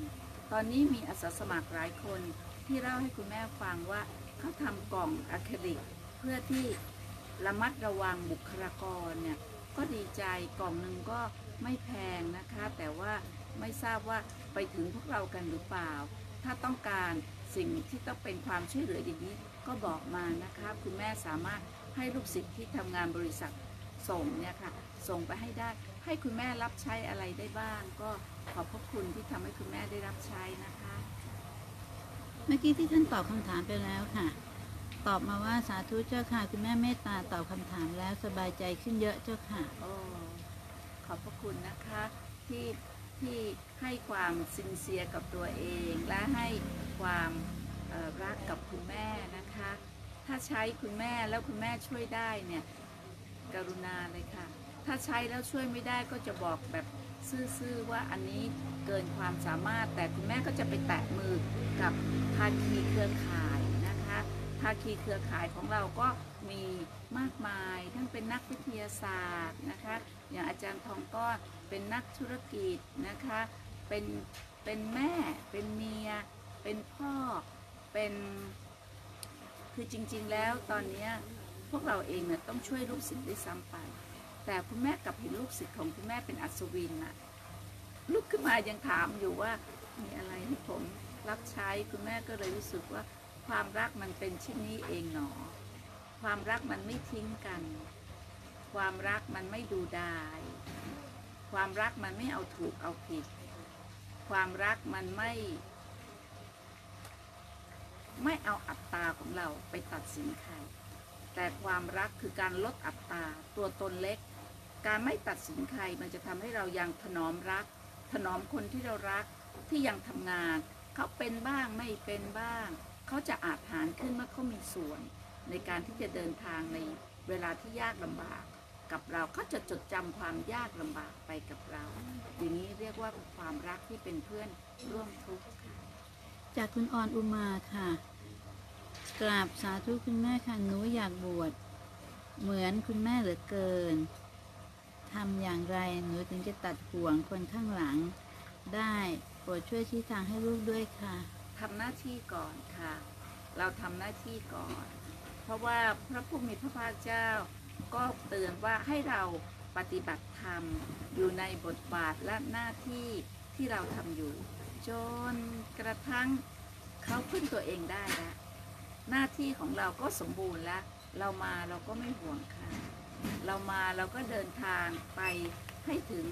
ตอนนี้มีอาสาสมัครหลายคนที่เล่าให้คุณแม่ฟังว่าเขาทำกล่องอะคริลิกเพื่อที่ระมัดระวังบุคลากรเนี่ยก็ดีใจกล่องหนึ่งก็ไม่แพงนะคะแต่ว่าไม่ทราบว่าไปถึงพวกเรากันหรือเปล่าถ้าต้องการสิ่งที่ต้องเป็นความช่วยเหลืออย่างนี้ก็บอกมานะคะคุณแม่สามารถให้ลูกศิษย์ที่ทำงานบริษัทส่งเนี่ยค่ะส่งไปให้ได้ให้คุณแม่รับใช้อะไรได้บ้างก็ขอบพระคุณที่ทำให้คุณแม่ได้รับใช้นะคะเมื่อกี้ที่ท่านตอบคำถามไปแล้วค่ะตอบมาว่าสาธุเจ้าค่ะคุณแม่เมตตาตอบคำถามแล้วสบายใจขึ้นเยอะเจ้าค่ะโอ้ขอบพระคุณนะคะที่ให้ความซินเซียกับตัวเองและให้ความรักกับคุณแม่นะคะถ้าใช้คุณแม่แล้วคุณแม่ช่วยได้เนี่ยกรุณาเลยค่ะถ้าใช้แล้วช่วยไม่ได้ก็จะบอกแบบซื่อๆว่าอันนี้เกินความสามารถแต่คุณแม่ก็จะไปแตะมือกับภาคีเครือข่ายนะคะภาคีเครือข่ายของเราก็มีมากมายทั้งเป็นนักวิทยาศาสตร์นะคะอย่างอาจารย์ทองก้อนเป็นนักธุรกิจนะคะเป็นแม่เป็นเมียเป็นพ่อเป็นคือจริงๆแล้วตอนนี้พวกเราเองเนี่ยต้องช่วยลูกศิษย์ด้วยซ้ำไปแต่คุณแม่กับเห็นลูกศิษย์ของคุณแม่เป็นอัศวินน่ะลุกขึ้นมายังถามอยู่ว่ามีอะไรให้ผมรับใช้คุณแม่ก็เลยรู้สึกว่าความรักมันเป็นเช่นนี้เองหนอความรักมันไม่ทิ้งกันความรักมันไม่ดูดายความรักมันไม่เอาถูกเอาผิดความรักมันไม่เอาอัตตาของเราไปตัดสินใครแต่ความรักคือการลดอัตตาตัวตนเล็กการไม่ตัดสินใครมันจะทำให้เรายังถนอมรักถนอมคนที่เรารักที่ยังทำงานเขาเป็นบ้างไม่เป็นบ้างเขาจะอาจหารขึ้นเมื่อเขามีส่วนในการที่จะเดินทางในเวลาที่ยากลำบากกับเราเขาจะจดจำความยากลำบากไปกับเราอย่างนี้เรียกว่าความรักที่เป็นเพื่อนร่วมทุกข์จากคุณออนอุมาค่ะกราบสาธุคุณแม่ค่ะหนูอยากบวชเหมือนคุณแม่เหลือเกินทำอย่างไรหนูถึงจะตัดห่วงคนข้างหลังได้โปรดช่วยชี้ทางให้ลูกด้วยค่ะทำหน้าที่ก่อนค่ะเราทำหน้าที่ก่อนเพราะว่าพระผู้มีพระภาคเจ้าก็เตือนว่าให้เราปฏิบัติธรรมอยู่ในบทบาทและหน้าที่ที่เราทำอยู่จนกระทั่งเขาพึ่งตัวเองได้แล้วหน้าที่ของเราก็สมบูรณ์แล้วเรามาเราก็ไม่ห่วงใครเรามาเราก็เดินทางไปให้ถึง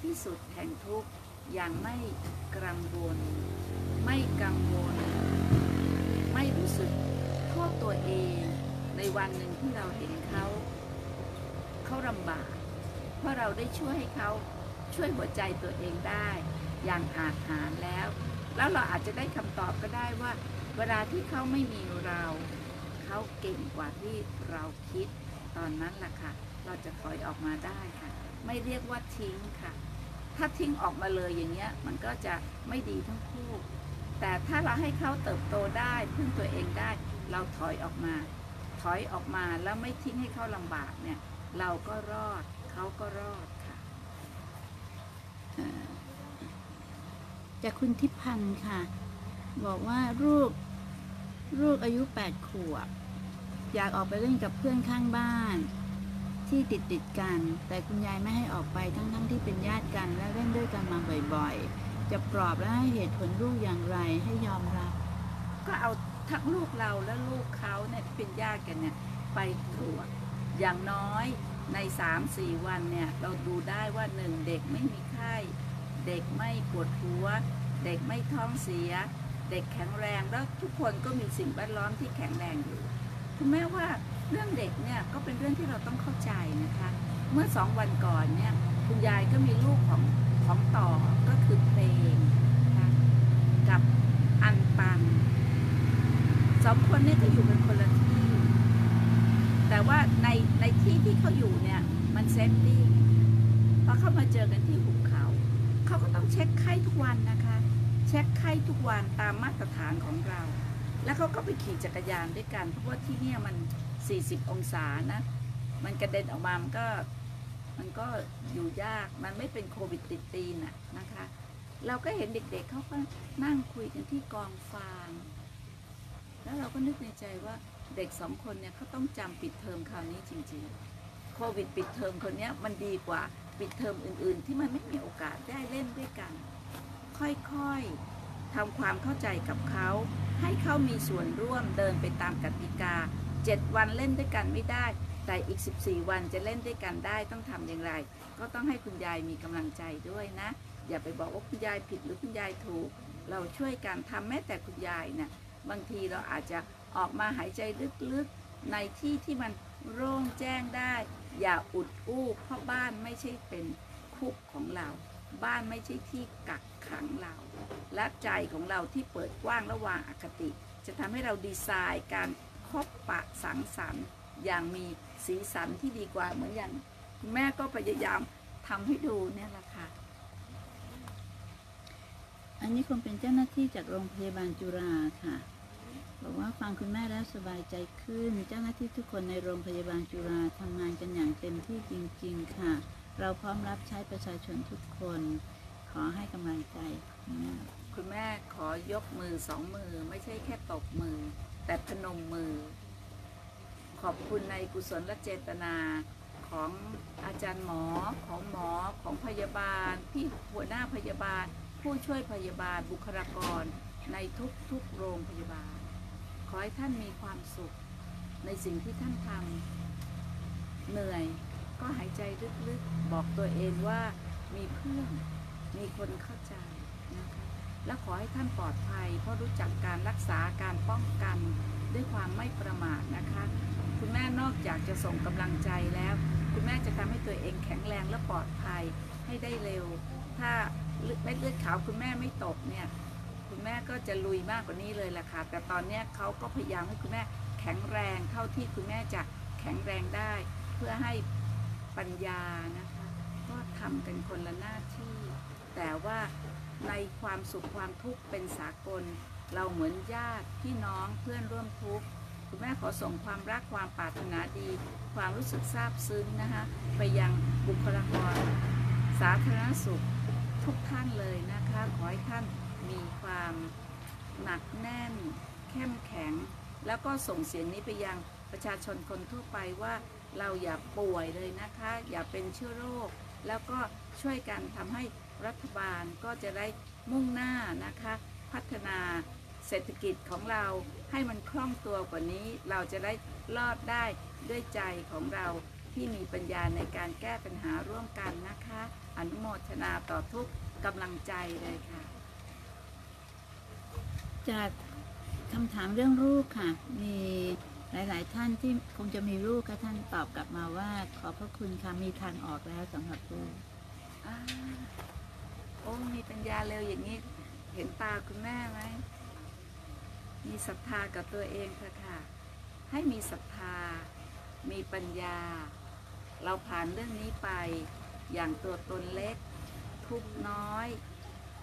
ที่สุดแห่งทุกข์อย่างไม่กังวลไม่กังวลไม่รู้สึกโทษตัวเองในวันหนึ่งที่เราเห็นเขาลำบากเพราะเราได้ช่วยให้เขาช่วยหัวใจตัวเองได้อย่างอาจหารแล้วเราอาจจะได้คำตอบก็ได้ว่าเวลาที่เขาไม่มีเราเขาเก่งกว่าที่เราคิดตอนนั้นล่ะค่ะเราจะถอยออกมาได้ค่ะไม่เรียกว่าทิ้งค่ะท ถ้าทิ้งออกมาเลยอย่างเงี้ยมันก็จะไม่ดีทั้งคู่แต่ถ้าเราให้เขาเติบโตได้พึ่งตัวเองได้เราถอยออกมาแล้วไม่ทิ้งให้เขาลำบากเนี่ยเราก็รอดเขาก็รอดค่ะจากคุณทิพพันธ์ค่ะบอกว่าลูกอายุ8 ขวบอยากออกไปเล่นกับเพื่อนข้างบ้านที่ติดกันแต่คุณยายไม่ให้ออกไปทั้งที่เป็นญาติกันและเล่นด้วยกันมาบ่อยๆจะปลอบและให้เหตุผลลูกอย่างไรให้ยอมรับก็เอาทั้งลูกเราและลูกเขาเนี่ยเป็นญาติกันเนี่ยไปตรวจอย่างน้อยใน 3-4 วันเนี่ยเราดูได้ว่า1เด็กไม่มีไข้เด็กไม่ปวดหัวเด็กไม่ท้องเสียเด็กแข็งแรงแล้วทุกคนก็มีสิ่งแวดล้อมที่แข็งแรงอยู่ถึงแม้ว่าเรื่องเด็กเนี่ยก็เป็นเรื่องที่เราต้องเข้าใจนะคะเมื่อ2วันก่อนเนี่ยคุณยายก็มีลูกของต่อก็คือเพลงนะคะกับอันปัน2คนนี้ก็อยู่เป็นคนละที่แต่ว่าในที่ที่เขาอยู่เนี่ยมันเซฟตี้พอเข้ามาเจอกันที่หุบเขาเขาก็ต้องเช็คไข้ทุกวันนะคะเช็คไข้ทุกวันตามมาตรฐานของเราแล้วเขาก็ไปขี่จักรยานด้วยกันเพราะว่าที่นี่มัน40 องศานะมันกระเด็นออกมามันก็อยู่ยากมันไม่เป็นโควิดติดตีนอะนะคะเราก็เห็นเด็กๆเขาก็นั่งคุยกันที่กองฟางแล้วเราก็นึกในใจว่าเด็ก2คนเนี่ยเขาต้องจำปิดเทอมคราวนี้จริงๆโควิดปิดเทอมคนนี้มันดีกว่าปิดเทอมอื่นๆที่มันไม่มีโอกาสได้เล่นด้วยกันค่อยๆทำความเข้าใจกับเขาให้เขามีส่วนร่วมเดินไปตามกติกา7วันเล่นด้วยกันไม่ได้แต่อีก14วันจะเล่นด้วยกันได้ต้องทำอย่างไรก็ต้องให้คุณยายมีกำลังใจด้วยนะอย่าไปบอกว่าคุณยายผิดหรือคุณยายถูกเราช่วยกันทำแม้แต่คุณยายเนี่ยบางทีเราอาจจะออกมาหายใจลึกๆในที่ที่มันโล่งแจ้งได้อย่าอุดอู้เพราะบ้านไม่ใช่เป็นคุกของเราบ้านไม่ใช่ที่กักขังเราและใจของเราที่เปิดกว้างระหว่างอคติจะทำให้เราดีไซน์การคบปะสังสรรค์อย่างมีสีสันที่ดีกว่าเหมือนอย่างแม่ก็พยายามทำให้ดูเนี่ยแหละค่ะอันนี้คงเป็นเจ้าหน้าที่จากโรงพยาบาลจุฬาค่ะบอกว่าฟังคุณแม่แล้วสบายใจขึ้นเจ้าหน้าที่ทุกคนในโรงพยาบาลจุฬาทำงานกันอย่างเต็มที่จริงๆค่ะเราพร้อมรับใช้ประชาชนทุกคนขอให้กำลังใจคุณแม่ขอยกมือ2มือไม่ใช่แค่ตบมือแต่พนมมือขอบคุณในกุศลและเจตนาของอาจารย์หมอของหมอของพยาบาลพี่หัวหน้าพยาบาลผู้ช่วยพยาบาลบุคลากรในทุกโรงพยาบาลขอให้ท่านมีความสุขในสิ่งที่ท่านทำเหนื่อยก็หายใจลึกๆบอกตัวเองว่ามีเพื่อนมีคนเข้าใจนะคะและขอให้ท่านปลอดภัยเพราะรู้จักการรักษาการป้องกันด้วยความไม่ประมาทนะคะคุณแม่นอกจากจะส่งกำลังใจแล้วคุณแม่จะทำให้ตัวเองแข็งแรงและปลอดภัยให้ได้เร็วถ้าเม็ดเลือดขาวคุณแม่ไม่ตกเนี่ยคุณแม่ก็จะลุยมากกว่านี้เลยล่ะค่ะแต่ตอนนี้เขาก็พยายามให้คุณแม่แข็งแรงเท่าที่คุณแม่จะแข็งแรงได้เพื่อให้ปัญญานะคะก็ทำกันคนละหน้าที่แต่ว่าในความสุขความทุกข์เป็นสากลเราเหมือนญาติพี่น้องเพื่อนร่วมทุกข์คุณแม่ขอส่งความรักความปรารถนาดีความรู้สึกซาบซึ้งนะคะไปยังบุคลากรสาธารณสุขทุกท่านเลยนะคะขอให้ท่านมีความหนักแน่นเข้มแข็งแล้วก็ส่งเสียงนี้ไปยังประชาชนคนทั่วไปว่าเราอย่าป่วยเลยนะคะอย่าเป็นเชื้อโรคแล้วก็ช่วยกันทำให้รัฐบาลก็จะได้มุ่งหน้านะคะพัฒนาเศรษฐกิจของเราให้มันคล่องตัวกว่านี้เราจะได้รอดได้ด้วยใจของเราที่มีปัญญาในการแก้ปัญหาร่วมกันนะคะอนุโมทนาต่อทุกกำลังใจเลยค่ะจากคำถามเรื่องลูกค่ะมีหลายๆท่านที่คงจะมีลูกก็ท่านตอบกลับมาว่าขอพระคุณค่ะมีทางออกแล้วสำหรับลูกโอ้มีปัญญาเร็วอย่างนี้เห็นตาคุณแม่ไหมมีศรัทธากับตัวเองเถอะค่ะให้มีศรัทธามีปัญญาเราผ่านเรื่องนี้ไปอย่างตัวตนเล็ก ทุกข์น้อย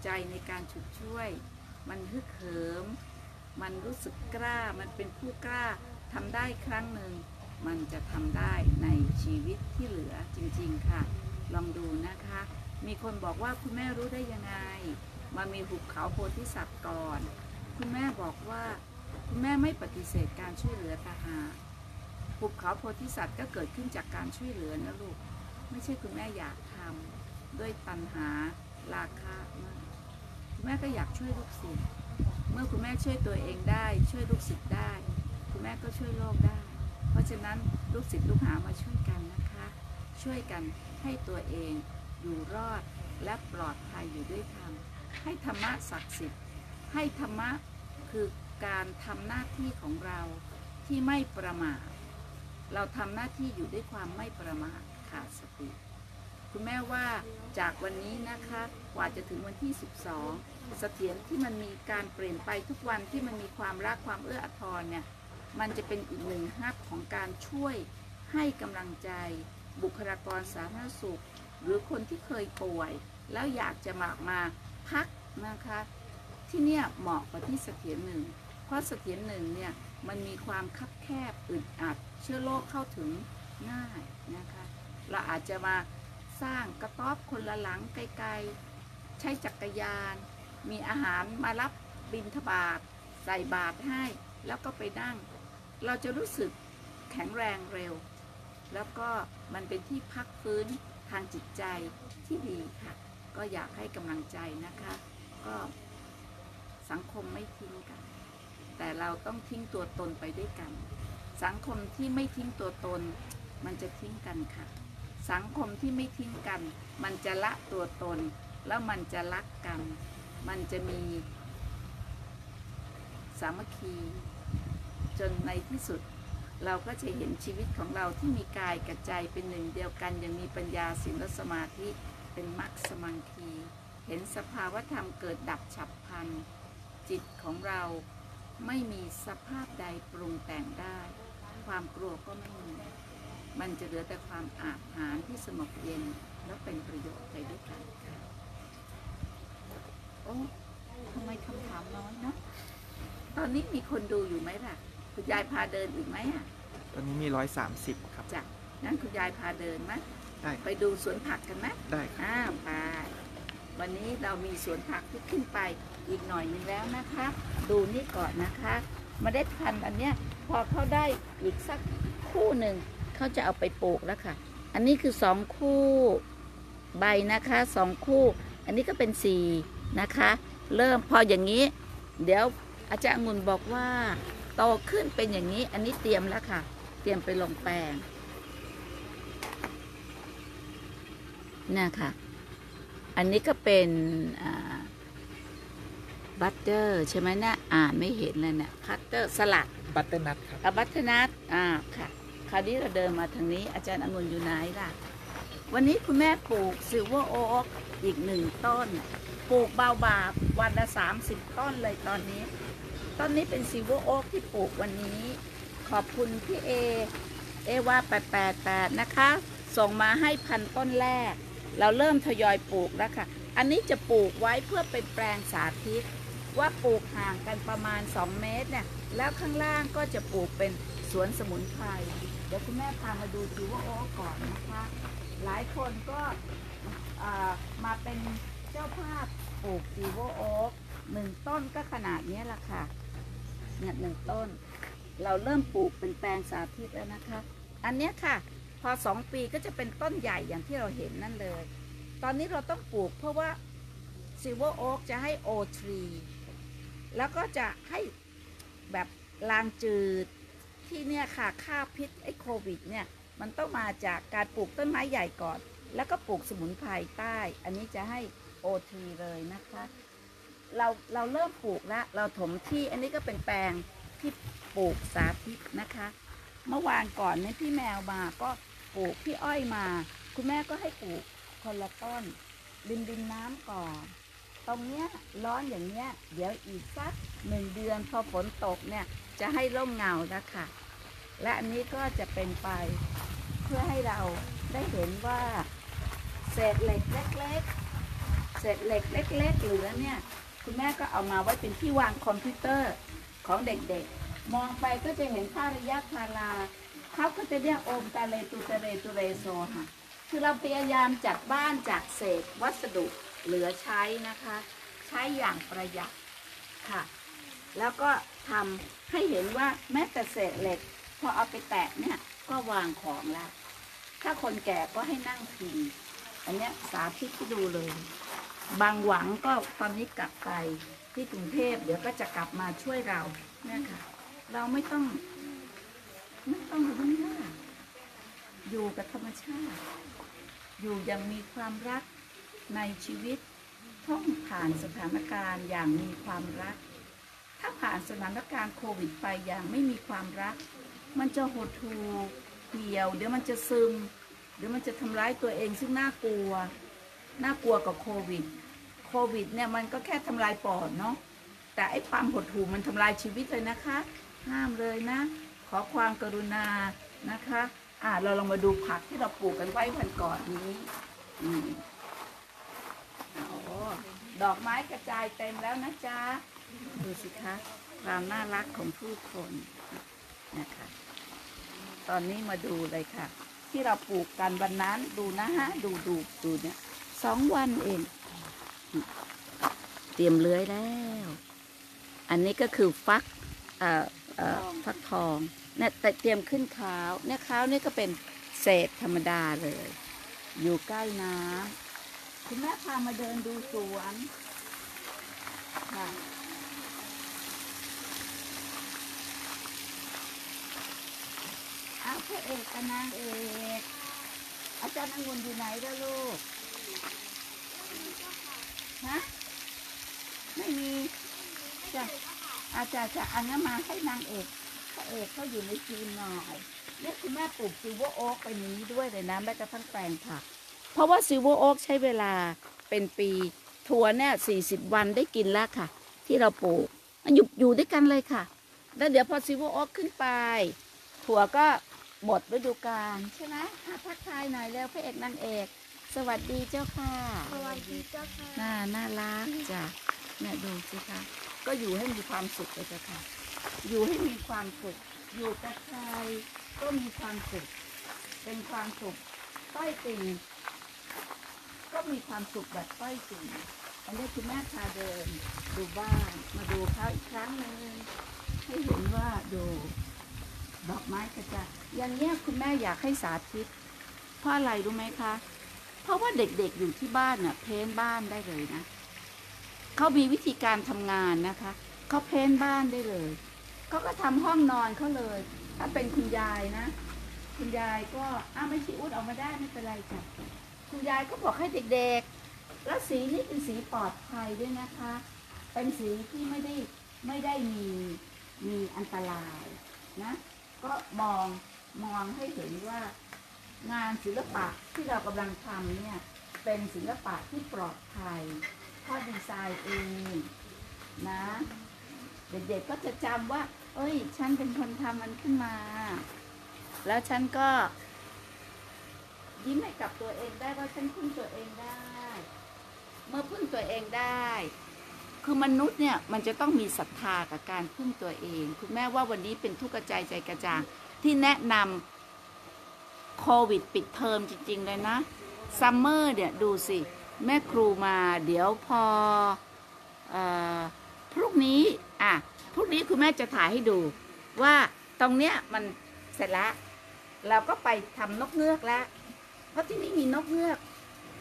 ใจในการฉุดช่วยมันฮึกเหิมมันรู้สึกกล้ามันเป็นผู้กล้าทำได้ครั้งหนึ่งมันจะทำได้ในชีวิตที่เหลือจริงๆค่ะลองดูนะคะมีคนบอกว่าคุณแม่รู้ได้ยังไงมันมีหุบเขาโพธิสัตว์ก่อนคุณแม่บอกว่าคุณแม่ไม่ปฏิเสธการช่วยเหลือต่างหากหุบเขาโพธิสัตว์ก็เกิดขึ้นจากการช่วยเหลือนะลูกไม่ใช่คุณแม่อยากทำด้วยตัณหาราคะคุณแม่ก็อยากช่วยลูกศิษย์เมื่อคุณแม่ช่วยตัวเองได้ช่วยลูกศิษย์ได้คุณแม่ก็ช่วยโลกได้เพราะฉะนั้นลูกศิษย์ลูกหามาช่วยกันนะคะช่วยกันให้ตัวเองอยู่รอดและปลอดภัยอยู่ด้วยธรรมให้ธรรมะศักดิ์สิทธิ์ให้ธรรมะคือการทำหน้าที่ของเราที่ไม่ประมาทเราทำหน้าที่อยู่ด้วยความไม่ประมาทขาดสติคุณแม่ว่าจากวันนี้นะคะกว่าจะถึงวันที่12เสถียรที่มันมีการเปลี่ยนไปทุกวันที่มันมีความรักความเอื้ออาทรเนี่ยมันจะเป็นอีกหนึ่งฮับของการช่วยให้กำลังใจบุคลากรสาธารณสุขหรือคนที่เคยป่วยแล้วอยากจะมาพักนะคะที่เนี่ยเหมาะกว่าที่เสถียรหนึ่งเพราะเสถียรหนึ่งเนี่ยมันมีความคับแคบอึดอัดเชื้อโรคเข้าถึงง่ายนะคะเราอาจจะมาสร้างกระต๊อบคนละหลังไกลๆใช้จักรยานมีอาหารมารับบิณฑบาตใส่บาตรให้แล้วก็ไปนั่งเราจะรู้สึกแข็งแรงเร็วแล้วก็มันเป็นที่พักฟื้นทางจิตใจที่ดีค่ะก็อยากให้กำลังใจนะคะก็สังคมไม่ทิ้งกันแต่เราต้องทิ้งตัวตนไปด้วยกันสังคมที่ไม่ทิ้งตัวตนมันจะทิ้งกันค่ะสังคมที่ไม่ทิ้งกันมันจะละตัวตนแล้วมันจะรักกันมันจะมีสามัคคีจนในที่สุดเราก็จะเห็นชีวิตของเราที่มีกายกับใจเป็นหนึ่งเดียวกันยังมีปัญญาศีลและสมาธิเป็นมรรคสมังคีเห็นสภาวธรรมเกิดดับฉับพลันจิตของเราไม่มีสภาพใดปรุงแต่งได้ความกลัวก็ไม่มีมันจะเหลือแต่ความอาจหาญที่สงบเย็นและเป็นประโยชน์ไปด้วยกันค่ะโอ้ทำไมคำถามน้อยนะตอนนี้มีคนดูอยู่ไหมล่ะคุณยายพาเดินอีกไหมอ่ะตอนนี้มี130ครับจ้ะงั้นคุณยายพาเดินไหมได้ไปดูสวนผักกันไหมได้ไปวันนี้เรามีสวนผักที่ขึ้นไปอีกหน่อยนึงแล้วนะคะดูนี่ก่อนนะคะมาได้พันอันเนี้ยพอเขาได้อีกสักคู่หนึ่งเขาจะเอาไปปลูกแล้วค่ะอันนี้คือ2คู่ใบนะคะ2คู่อันนี้ก็เป็น4นะคะเริ่มพออย่างนี้เดี๋ยวอาจารย์องุ่นบอกว่าโตขึ้นเป็นอย่างนี้อันนี้เตรียมแล้วค่ะเตรียมไปลงแปลงนี่ค่ะอันนี้ก็เป็นบัตเตอร์ใช่ไหมนะอ่านไม่เห็นเลยเนี่ยบัตเตอร์สลัดบัตเตอร์นัทครับบัตเตอร์นัทค่ะคราวนี้เราเดินมาทางนี้อาจารย์องุ่นอยู่ไหนล่ะวันนี้คุณแม่ปลูกซิลเวอร์โอ๊กอีก1 ต้นปลูกเบาบาวันละ30 ต้นเลยตอนนี้ต้นนี้เป็นซิลเวอร์โอ๊กที่ปลูกวันนี้ขอบคุณพี่เอว่า888นะคะส่งมาให้1,000 ต้นแรกเราเริ่มทยอยปลูกแล้วค่ะอันนี้จะปลูกไว้เพื่อเป็นแปลงสาธิตว่าปลูกห่างกันประมาณ2 เมตรเนี่ยแล้วข้างล่างก็จะปลูกเป็นสวนสมุนไพรเดี๋ยวคุณแม่พามาดูซิลเวอร์โอ๊กก่อนนะคะหลายคนก็มาเป็นเจ้าภาพปลูกซิลเวอร์โอ๊ก1 ต้นก็ขนาดนี้แหละค่ะเนี่ย1 ต้นเราเริ่มปลูกเป็นแปลงสาธิตแล้วนะคะอันนี้ค่ะพอ2 ปีก็จะเป็นต้นใหญ่อย่างที่เราเห็นนั่นเลยตอนนี้เราต้องปลูกเพราะว่าซิลเวอร์โอ๊กจะให้โอทรีแล้วก็จะให้แบบลางจืดที่เนี่ยค่ะฆ่าพิษไอ้โควิดเนี่ยมันต้องมาจากการปลูกต้นไม้ใหญ่ก่อนแล้วก็ปลูกสมุนไพรใต้อันนี้จะให้โอทรีเลยนะคะเราเริ่มปลูกแล้วเราถมที่อันนี้ก็เป็นแปลงที่ปลูกสาธิตนะคะเมื่อวานก่อนเนี่ยพี่แมวมาก็ปลูกพี่อ้อยมาคุณแม่ก็ให้ปลูกคนละต้นดินน้ำก่อนตรงเนี้ยร้อนอย่างเนี้ยเดี๋ยวอีกสัก1 เดือนพอฝนตกเนี่ยจะให้ร่มเงานะคะและอันนี้ก็จะเป็นไปเพื่อให้เราได้เห็นว่าเศษเหล็กเล็ก เศษเหล็กเล็กๆเหลือเนี่ยคุณแม่ก็เอามาไว้เป็นที่วางคอมพิวเตอร์ของเด็กๆมองไปก็จะเห็นค่าระยะพาราเขาก็จะเรียกโอมตาเลตูเตเรตูเรโซค่ะคือเราพยายามจัดบ้านจากเศษวัสดุเหลือใช้นะคะใช้อย่างประหยัดค่ะแล้วก็ทำให้เห็นว่าแม้แต่เศษเหล็กพอเอาไปแตะเนี่ยก็วางของแล้วถ้าคนแก่ก็ให้นั่งพิงอันนี้สาธิตให้ดูเลยบางหวังก็ตอนนี้กลับไปที่กรุงเทพเดี๋ยวก็จะกลับมาช่วยเราเนี่ยค่ะเราไม่ต้องอยู่ข้างหน้าอยู่กับธรรมชาติอยู่ยังมีความรักในชีวิตต้องผ่านสถานการณ์อย่างมีความรักถ้าผ่านสถานการณ์โควิดไปอย่างไม่มีความรักมันจะหดหู่เหี่ยวเดี๋ยวมันจะซึมเดี๋ยวมันจะทำร้ายตัวเองซึ่งน่ากลัวกับโควิดเนี่ยมันก็แค่ทำลายปอดเนาะแต่ไอ้ความหดหู่มันทำลายชีวิตเลยนะคะห้ามเลยนะขอความกรุณานะคะเราลองมาดูผักที่เราปลูกกันไว้วันก่อนนี้ดอกไม้กระจายเต็มแล้วนะจ๊ะดูสิคะความน่ารักของผู้คนนะคะตอนนี้มาดูเลยค่ะที่เราปลูกกันวันนั้นดูนะฮะดูเนี่ย2 วันเองเตรียมเลื้อยแล้วอันนี้ก็คือฟักทองเนี่ยแต่เตรียมขึ้นข้าวเนี่ยข้าวนี่ก็เป็นเศษธรรมดาเลยอยู่ใกล้น้ำคุณแม่พามาเดินดูสวนค่ะพระเอกกับนางเอกอาจารย์องุ่นอยู่ไหนล่ะลูกฮะไม่มีจ้ะอาจารย์จะอันนั้นมาให้นางเอกพระเอกเขาอยู่ในจีนหน่อยเนี่ยคุณแม่ปลูกซิลเวอร์โอ๊กไปนี้ด้วยเลยนะแม้กระทั่งแปลงผักเพราะว่าซิลเวอร์โอ๊กใช้เวลาเป็นปีถั่วเนี่ย40 วันได้กินแล้วค่ะที่เราปลูกมันอยู่ด้วยกันเลยค่ะแล้วเดี๋ยวพอซิลเวอร์โอ๊กขึ้นไปถั่วก็หมดฤดูกาลใช่ไหมพักทายหน่อยแล้วพระเอกนางเอกสวัสดีเจ้าค่ะสวัสดีเจ้าค่ะน่ารักจ้ะเนี่ยดูสิคะก็อยู่ให้มีความสุขเลยเจ้าค่ะอยู่ให้มีความสุขอยู่กับใครก็มีความสุขเป็นความสุขต้อยติ่งก็มีความสุขแบบต้อยติ่งอันนี้คือแม่พาเดินดูบ้านมาดูเขาอีกครั้งหนึ่งให้เห็นว่าดูดอกไม้กระจายอย่างเนี้ยคุณแม่อยากให้สาธิตเพราะอะไรรู้ไหมคะเพราะว่าเด็กๆอยู่ที่บ้านน่ะเพ้นบ้านได้เลยนะเขามีวิธีการทำงานนะคะเขาเพ้นบ้านได้เลยเขาก็ทำห้องนอนเขาเลยถ้าเป็นคุณยายนะคุณยายก็ไม่ชี้อุดออกมาได้ไม่เป็นไรจ้ะคุณยายก็บอกให้เด็กๆแล้วสีนี่เป็นสีปลอดภัยด้วยนะคะเป็นสีที่ไม่ได้มีอันตรายนะก็มองให้เห็นว่างานศิลปะที่เรากำลังทำเนี่ยเป็นศิลปะที่ปลอดภัยเพราะดีไซน์เองนะเด็กๆก็จะจำว่าเอ้ยฉันเป็นคนทำมันขึ้นมาแล้วฉันก็ยิ้มให้กับตัวเองได้ว่าฉันพึ่งตัวเองได้เมื่อพึ่งตัวเองได้คือมนุษย์เนี่ยมันจะต้องมีศรัทธากับการพึ่งตัวเองคุณแม่ว่าวันนี้เป็นทุกข์กระจายใจกระจ่างที่แนะนำโควิดปิดเทอมจริงๆเลยนะซัมเมอร์เนี่ยดูสิแม่ครูมาเดี๋ยวพอพรุ่งนี้คุณแม่จะถ่ายให้ดูว่าตรงเนี้ยมันเสร็จแล้วเราก็ไปทำนกเงือกแล้วเพราะที่นี่มีนกเงือก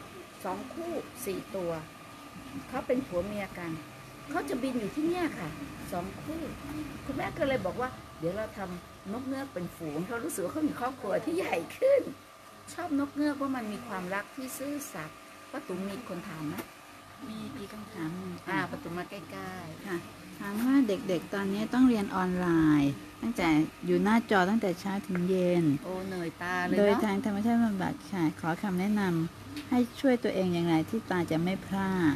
2 คู่ 4 ตัวเขาเป็นผัวเมียกันเขาจะบินอยู่ที่เนี่ยค่ะ2 คู่คุณแม่ก็เลยบอกว่าเดี๋ยวเราทำนกเงือกเป็นฝูงเขารู้สึกว่าเขามีครอบครัวที่ใหญ่ขึ้นชอบนกเงือกเพราะมันมีความรักที่ซื่อสัตย์ป้าตุ๋มมีคนถามไหมมีคำถามป้าตุ๋มมาใกล้ๆค่ะถามว่าเด็กๆตอนนี้ต้องเรียนออนไลน์ตั้งแต่อยู่หน้าจอตั้งแต่เช้าถึงเย็นโอ้เหนื่อยตาเลยเนาะโดยทางธรรมชาติบำบัดค่ะขอคำแนะนำให้ช่วยตัวเองอย่างไรที่ตาจะไม่พลาด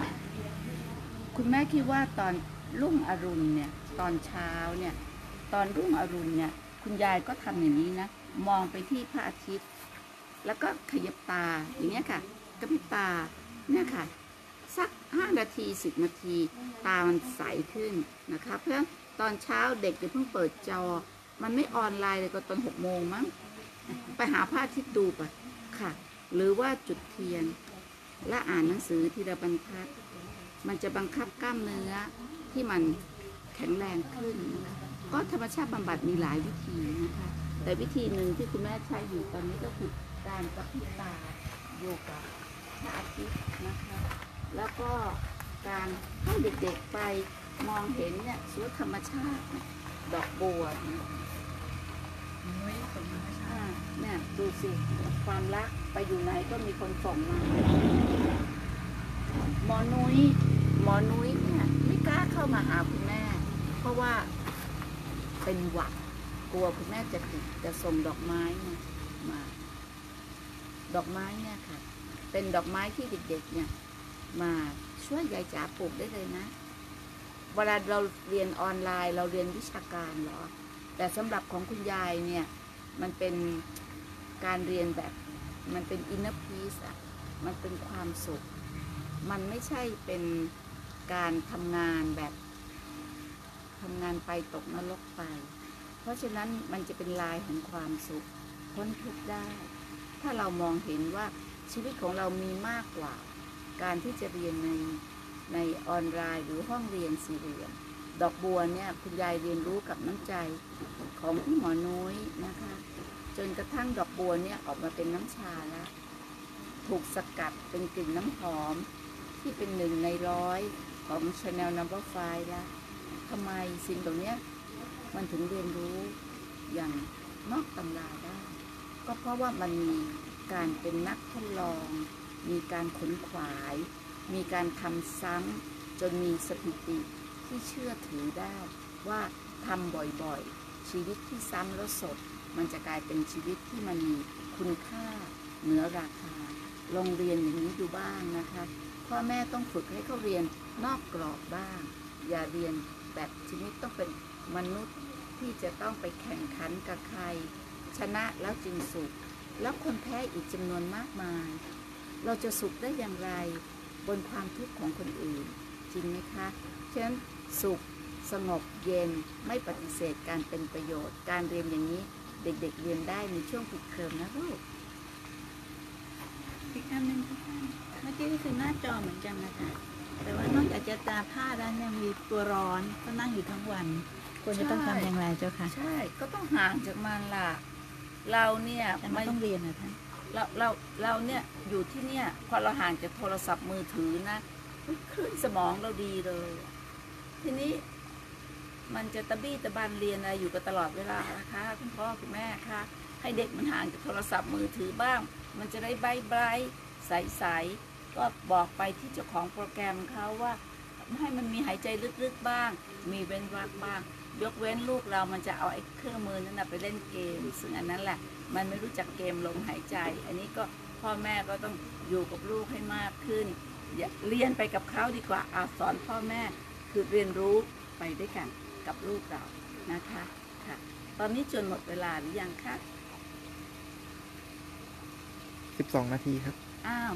คุณแม่คิดว่าตอนรุ่งอรุณเนี่ยตอนเช้าเนี่ยตอนรุ่งอรุณเนี่ยคุณยายก็ทำอย่างนี้นะมองไปที่พระอาทิตย์แล้วก็ขยับตาอย่างนี้ค่ะกระพริบตาเนี่ยค่ะ สัก5นาที10นาทีตามันใสขึ้นนะคะเพราะตอนเช้าเด็กเพิ่งเปิดจอมันไม่ออนไลน์เลยก็ตอน6โมงมั้งไปหาผ้าที่ดูไปค่ะหรือว่าจุดเทียนและอ่านหนังสือทีละบรรทัดมันจะบังคับกล้ามเนื้อที่มันแข็งแรงขึ้นก็ธรรมชาติบำบัดมีหลายวิธีนะคะแต่วิธีหนึ่งที่คุณแม่ใช้อยู่ตอนนี้ก็คือการกระพริบตาโยกะพระอาทิตย์นะคะแล้วก็การให้เด็กๆไปมองเห็นเนี่ยสวนธรรมชาติดอกบัวเนี่ยดูสิความรักไปอยู่ไหนก็มีคนส่งมาหมอนุ้ยเนี่ยไม่กล้าเข้ามาหาคุณแม่เพราะว่าเป็นหวัดกลัวคุณแม่จะติดจะส่งดอกไม้มาดอกไม้เนี่ยค่ะเป็นดอกไม้ที่เด็กๆเนี่ยมาช่วยยายจ๋าปลูกได้เลยนะเวลาเราเรียนออนไลน์เราเรียนวิชาการเหรอแต่สำหรับของคุณยายเนี่ยมันเป็นการเรียนแบบมันเป็นอินเนอร์พีซอะมันเป็นความสุขมันไม่ใช่เป็นการทำงานแบบทำงานไปตกนรกไปเพราะฉะนั้นมันจะเป็นลายของความสุขพ้นทุกข์ได้ถ้าเรามองเห็นว่าชีวิตของเรามีมากกว่าการที่จะเรียนในออนไลน์หรือห้องเรียนสี่เหลี่ยมดอกบัวเนี่ยคุณยายเรียนรู้กับน้ำใจของพี่หมอนุ้ยนะคะจนกระทั่งดอกบัวเนี่ยออกมาเป็นน้ำชาแล้วถูกสกัดเป็นกลิ่นน้ำหอมที่เป็น1 ใน 100ของ Chanel No.5 แล้วทำไมสิ่งตรงนี้มันถึงเรียนรู้อย่างนอกตำราได้ก็เพราะว่ามันมีการเป็นนักทดลองมีการขนขวายมีการทำซ้ำจนมีสถิติที่เชื่อถือได้ว่าทำบ่อยๆชีวิตที่ซ้ำแล้วสดมันจะกลายเป็นชีวิตที่มันมีคุณค่าเหนือราคาลองเรียนอย่างนี้ดูบ้างนะคะพ่อแม่ต้องฝึกให้เขาเรียนนอกกรอบบ้างอย่าเรียนแบบชีวิตต้องเป็นมนุษย์ที่จะต้องไปแข่งขันกับใครชนะแล้วจึงสุขแล้วคนแพ้อีกจำนวนมากมายเราจะสุขได้อย่างไรบนความทุกข์ของคนอื่นจริงไหมคะฉะนั้นสุขสงบเย็นไม่ปฏิเสธการเป็นประโยชน์การเรียนอย่างนี้เด็กๆเรียนได้ในช่วงปิดเทอมนะลูกอีกอันหนึ่งเมื่อกี้ก็คือหน้าจอเหมือนกันนะคะแต่ว่านอกจากจะตาผ้าแล้วยังมีตัวร้อนก็นั่งอยู่ทั้งวันควรจะต้องทำอย่างไรเจ้าค่ะใช่ก็ต้องห่างจากมันล่ะเราเนี่ยไม่ต้องเรียนนะท่านเราเนี่ยอยู่ที่เนี่ยพอเราห่างจากโทรศัพท์มือถือนะคลื่นสมองเราดีเลยทีนี้มันจะตะบี้ตะบันเรียนอะไรอยู่กันตลอดเวลานะคะคุณพ่อคุณแม่ค่ะให้เด็กมันห่างจากโทรศัพท์มือถือบ้างมันจะได้ใบใสๆก็บอกไปที่เจ้าของโปรแกรมเขาว่าให้มันมีหายใจลึกๆบ้างมีเว้นวรรคบ้างยกเว้นลูกเรามันจะเอาไอ้เครื่องมือนั้นไปเล่นเกมซึ่งอันนั้นแหละมันไม่รู้จักเกมลมหายใจอันนี้ก็พ่อแม่ก็ต้องอยู่กับลูกให้มากขึ้นเรียนไปกับเขาดีกว่าสอนพ่อแม่คือเรียนรู้ไปด้วยกันกับลูกเรานะคะค่ะตอนนี้จนหมดเวลาหรือยังคะ12นาทีครับ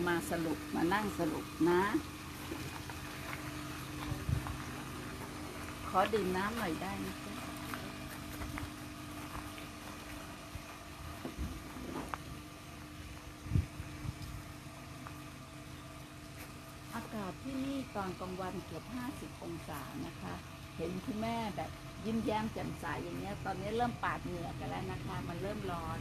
มาสรุปมานั่งสรุปนะขอดื่มน้ำหน่อยได้ไหมอากาศที่นี่ตอนกลางวันเกือบ50องศานะคะเห็นคุณแม่แบบยิ้มแย้มแจ่มใสอย่างเงี้ยตอนนี้เริ่มปาดเหงื่อกันแล้วนะคะมันเริ่มร้อน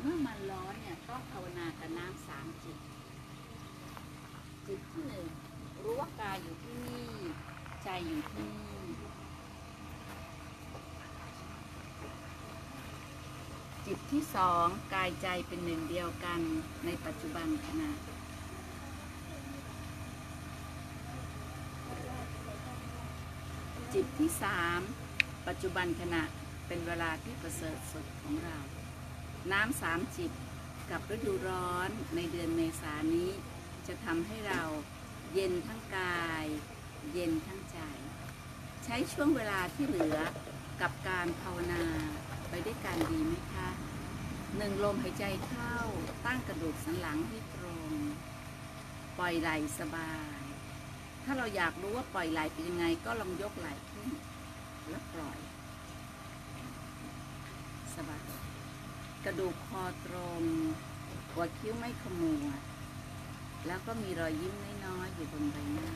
เมื่อมันร้อนเนี่ยต้องภาวนากับน้ำ3จิตจิตที่1รู้ว่ากายอยู่ที่นี่ใจอยู่ที่นี่จิตที่2กายใจเป็นหนึ่งเดียวกันในปัจจุบันขณะจิตที่3ปัจจุบันขณะเป็นเวลาที่ประเสริฐสุดของเราน้ำ3จิตกับฤดูร้อนในเดือนเมษายนนี้จะทำให้เราเย็นทั้งกายเย็นทั้งใจใช้ช่วงเวลาที่เหลือกับการภาวนาไปด้วยกันดีไหมคะ หนึ่งลมหายใจเข้าตั้งกระดูกสันหลังให้ตรงปล่อยไหล่สบายถ้าเราอยากรู้ว่าปล่อยไหล่เป็นยังไงก็ลองยกไหล่ขึ้นแล้วปล่อยสบายกระดูกคอตรงหัวคิ้วไม่ขมวดแล้วก็มีรอยยิ้มน้อยๆอยู่บนใบหน้า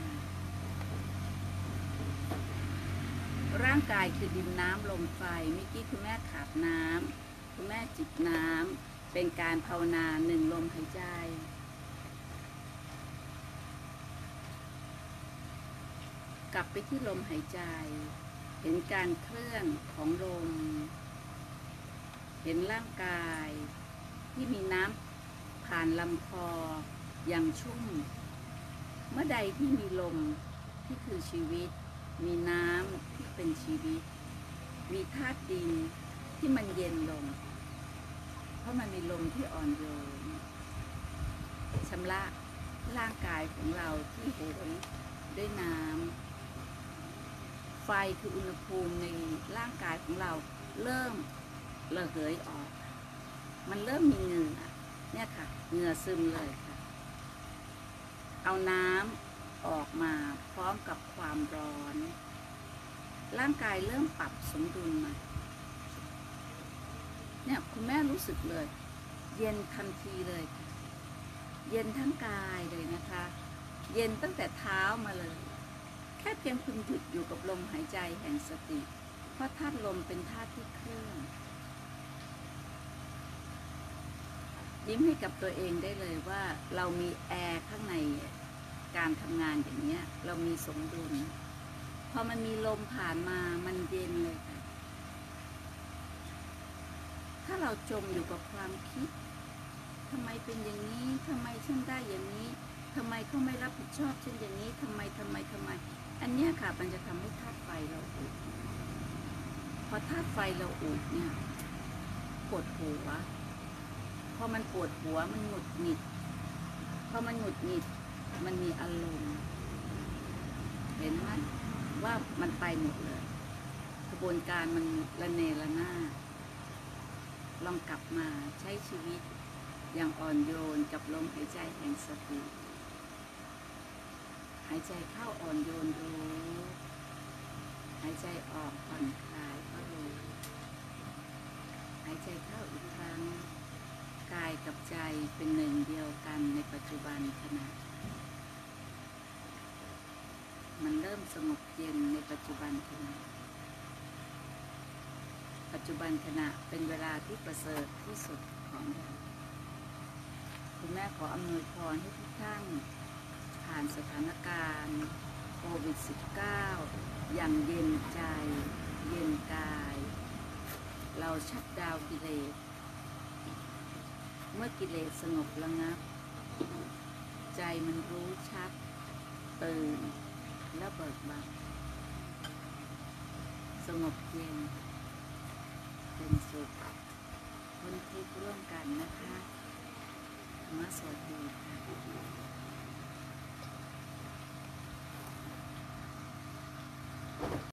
ร่างกายคือดินน้ำลมไฟเมื่อกี้คุณแม่ขาดน้ำคุณแม่จิบน้ำเป็นการภาวนาหนึ่งลมหายใจกลับไปที่ลมหายใจเห็นการเคลื่อนของลมเห็นร่างกายที่มีน้ำผ่านลำคออย่างชุ่มเมื่อใดที่มีลมที่คือชีวิตมีน้ำที่เป็นชีวิตมีธาตุดินที่มันเย็นลงเพราะมันมีลมที่อ่อนโยนชำระร่างกายของเราที่โหยด้วยน้ำไฟคืออุณหภูมิในร่างกายของเราเริ่มระเหยออกมันเริ่มมีเหงื่อเนี่ยค่ะเหงื่อซึมเลยค่ะเอาน้ำออกมาพร้อมกับความร้อนร่างกายเริ่มปรับสมดุลมาเนี่ยคุณแม่รู้สึกเลยเย็นทันทีเลยค่ะเย็นทั้งกายเลยนะคะเย็นตั้งแต่เท้ามาเลยแค่เพียงคุณหยุดอยู่กับลมหายใจแห่งสติเพราะธาตุลมเป็นธาตุที่เคลื่อนยิ้มให้กับตัวเองได้เลยว่าเรามีแอร์ข้างในการทำงานอย่างนี้เรามีสมดุลพอมันมีลมผ่านมามันเย็นเลยค่ะถ้าเราจมอยู่กับความคิดทำไมเป็นอย่างนี้ทำไมฉันได้อย่างนี้ทำไมเขาไม่รับผิดชอบฉันอย่างนี้ทำไมอันนี้ค่ะมันจะทำให้ธาตุไฟเราอุดพอธาตุไฟเราอุดเนี่ยปวดหัวพอมันปวดหัวมันหงุดหงิดพอมันหงุดหงิดมันมีอารมณ์เห็นไหมว่ามันไปหมดเลยกระบวนการมันระเนระนาดลองกลับมาใช้ชีวิตอย่างอ่อนโยนกับลมหายใจแห่งสติหายใจเข้าอ่อนโยนรู้หายใจออกผ่อนคลายก็รู้หายใจเข้าอีกครั้งกายกับใจเป็นหนึ่งเดียวกันในปัจจุบันขณะมันเริ่มสงบเย็นในปัจจุบันขณะเป็นเวลาที่ประเสริฐที่สุดของเราคุณแม่ขออำนวยพรให้ทุกท่านผ่านสถานการณ์โควิด -19 อย่างเย็นใจเย็นกายเราชัดดาวกิเลสเมื่อกิเลสสงบระงับใจมันรู้ชัดตื่นและเบิกบานสงบเย็นเป็นสุขคนที่ร่วมกันนะคะมาสวัสดีค่ะ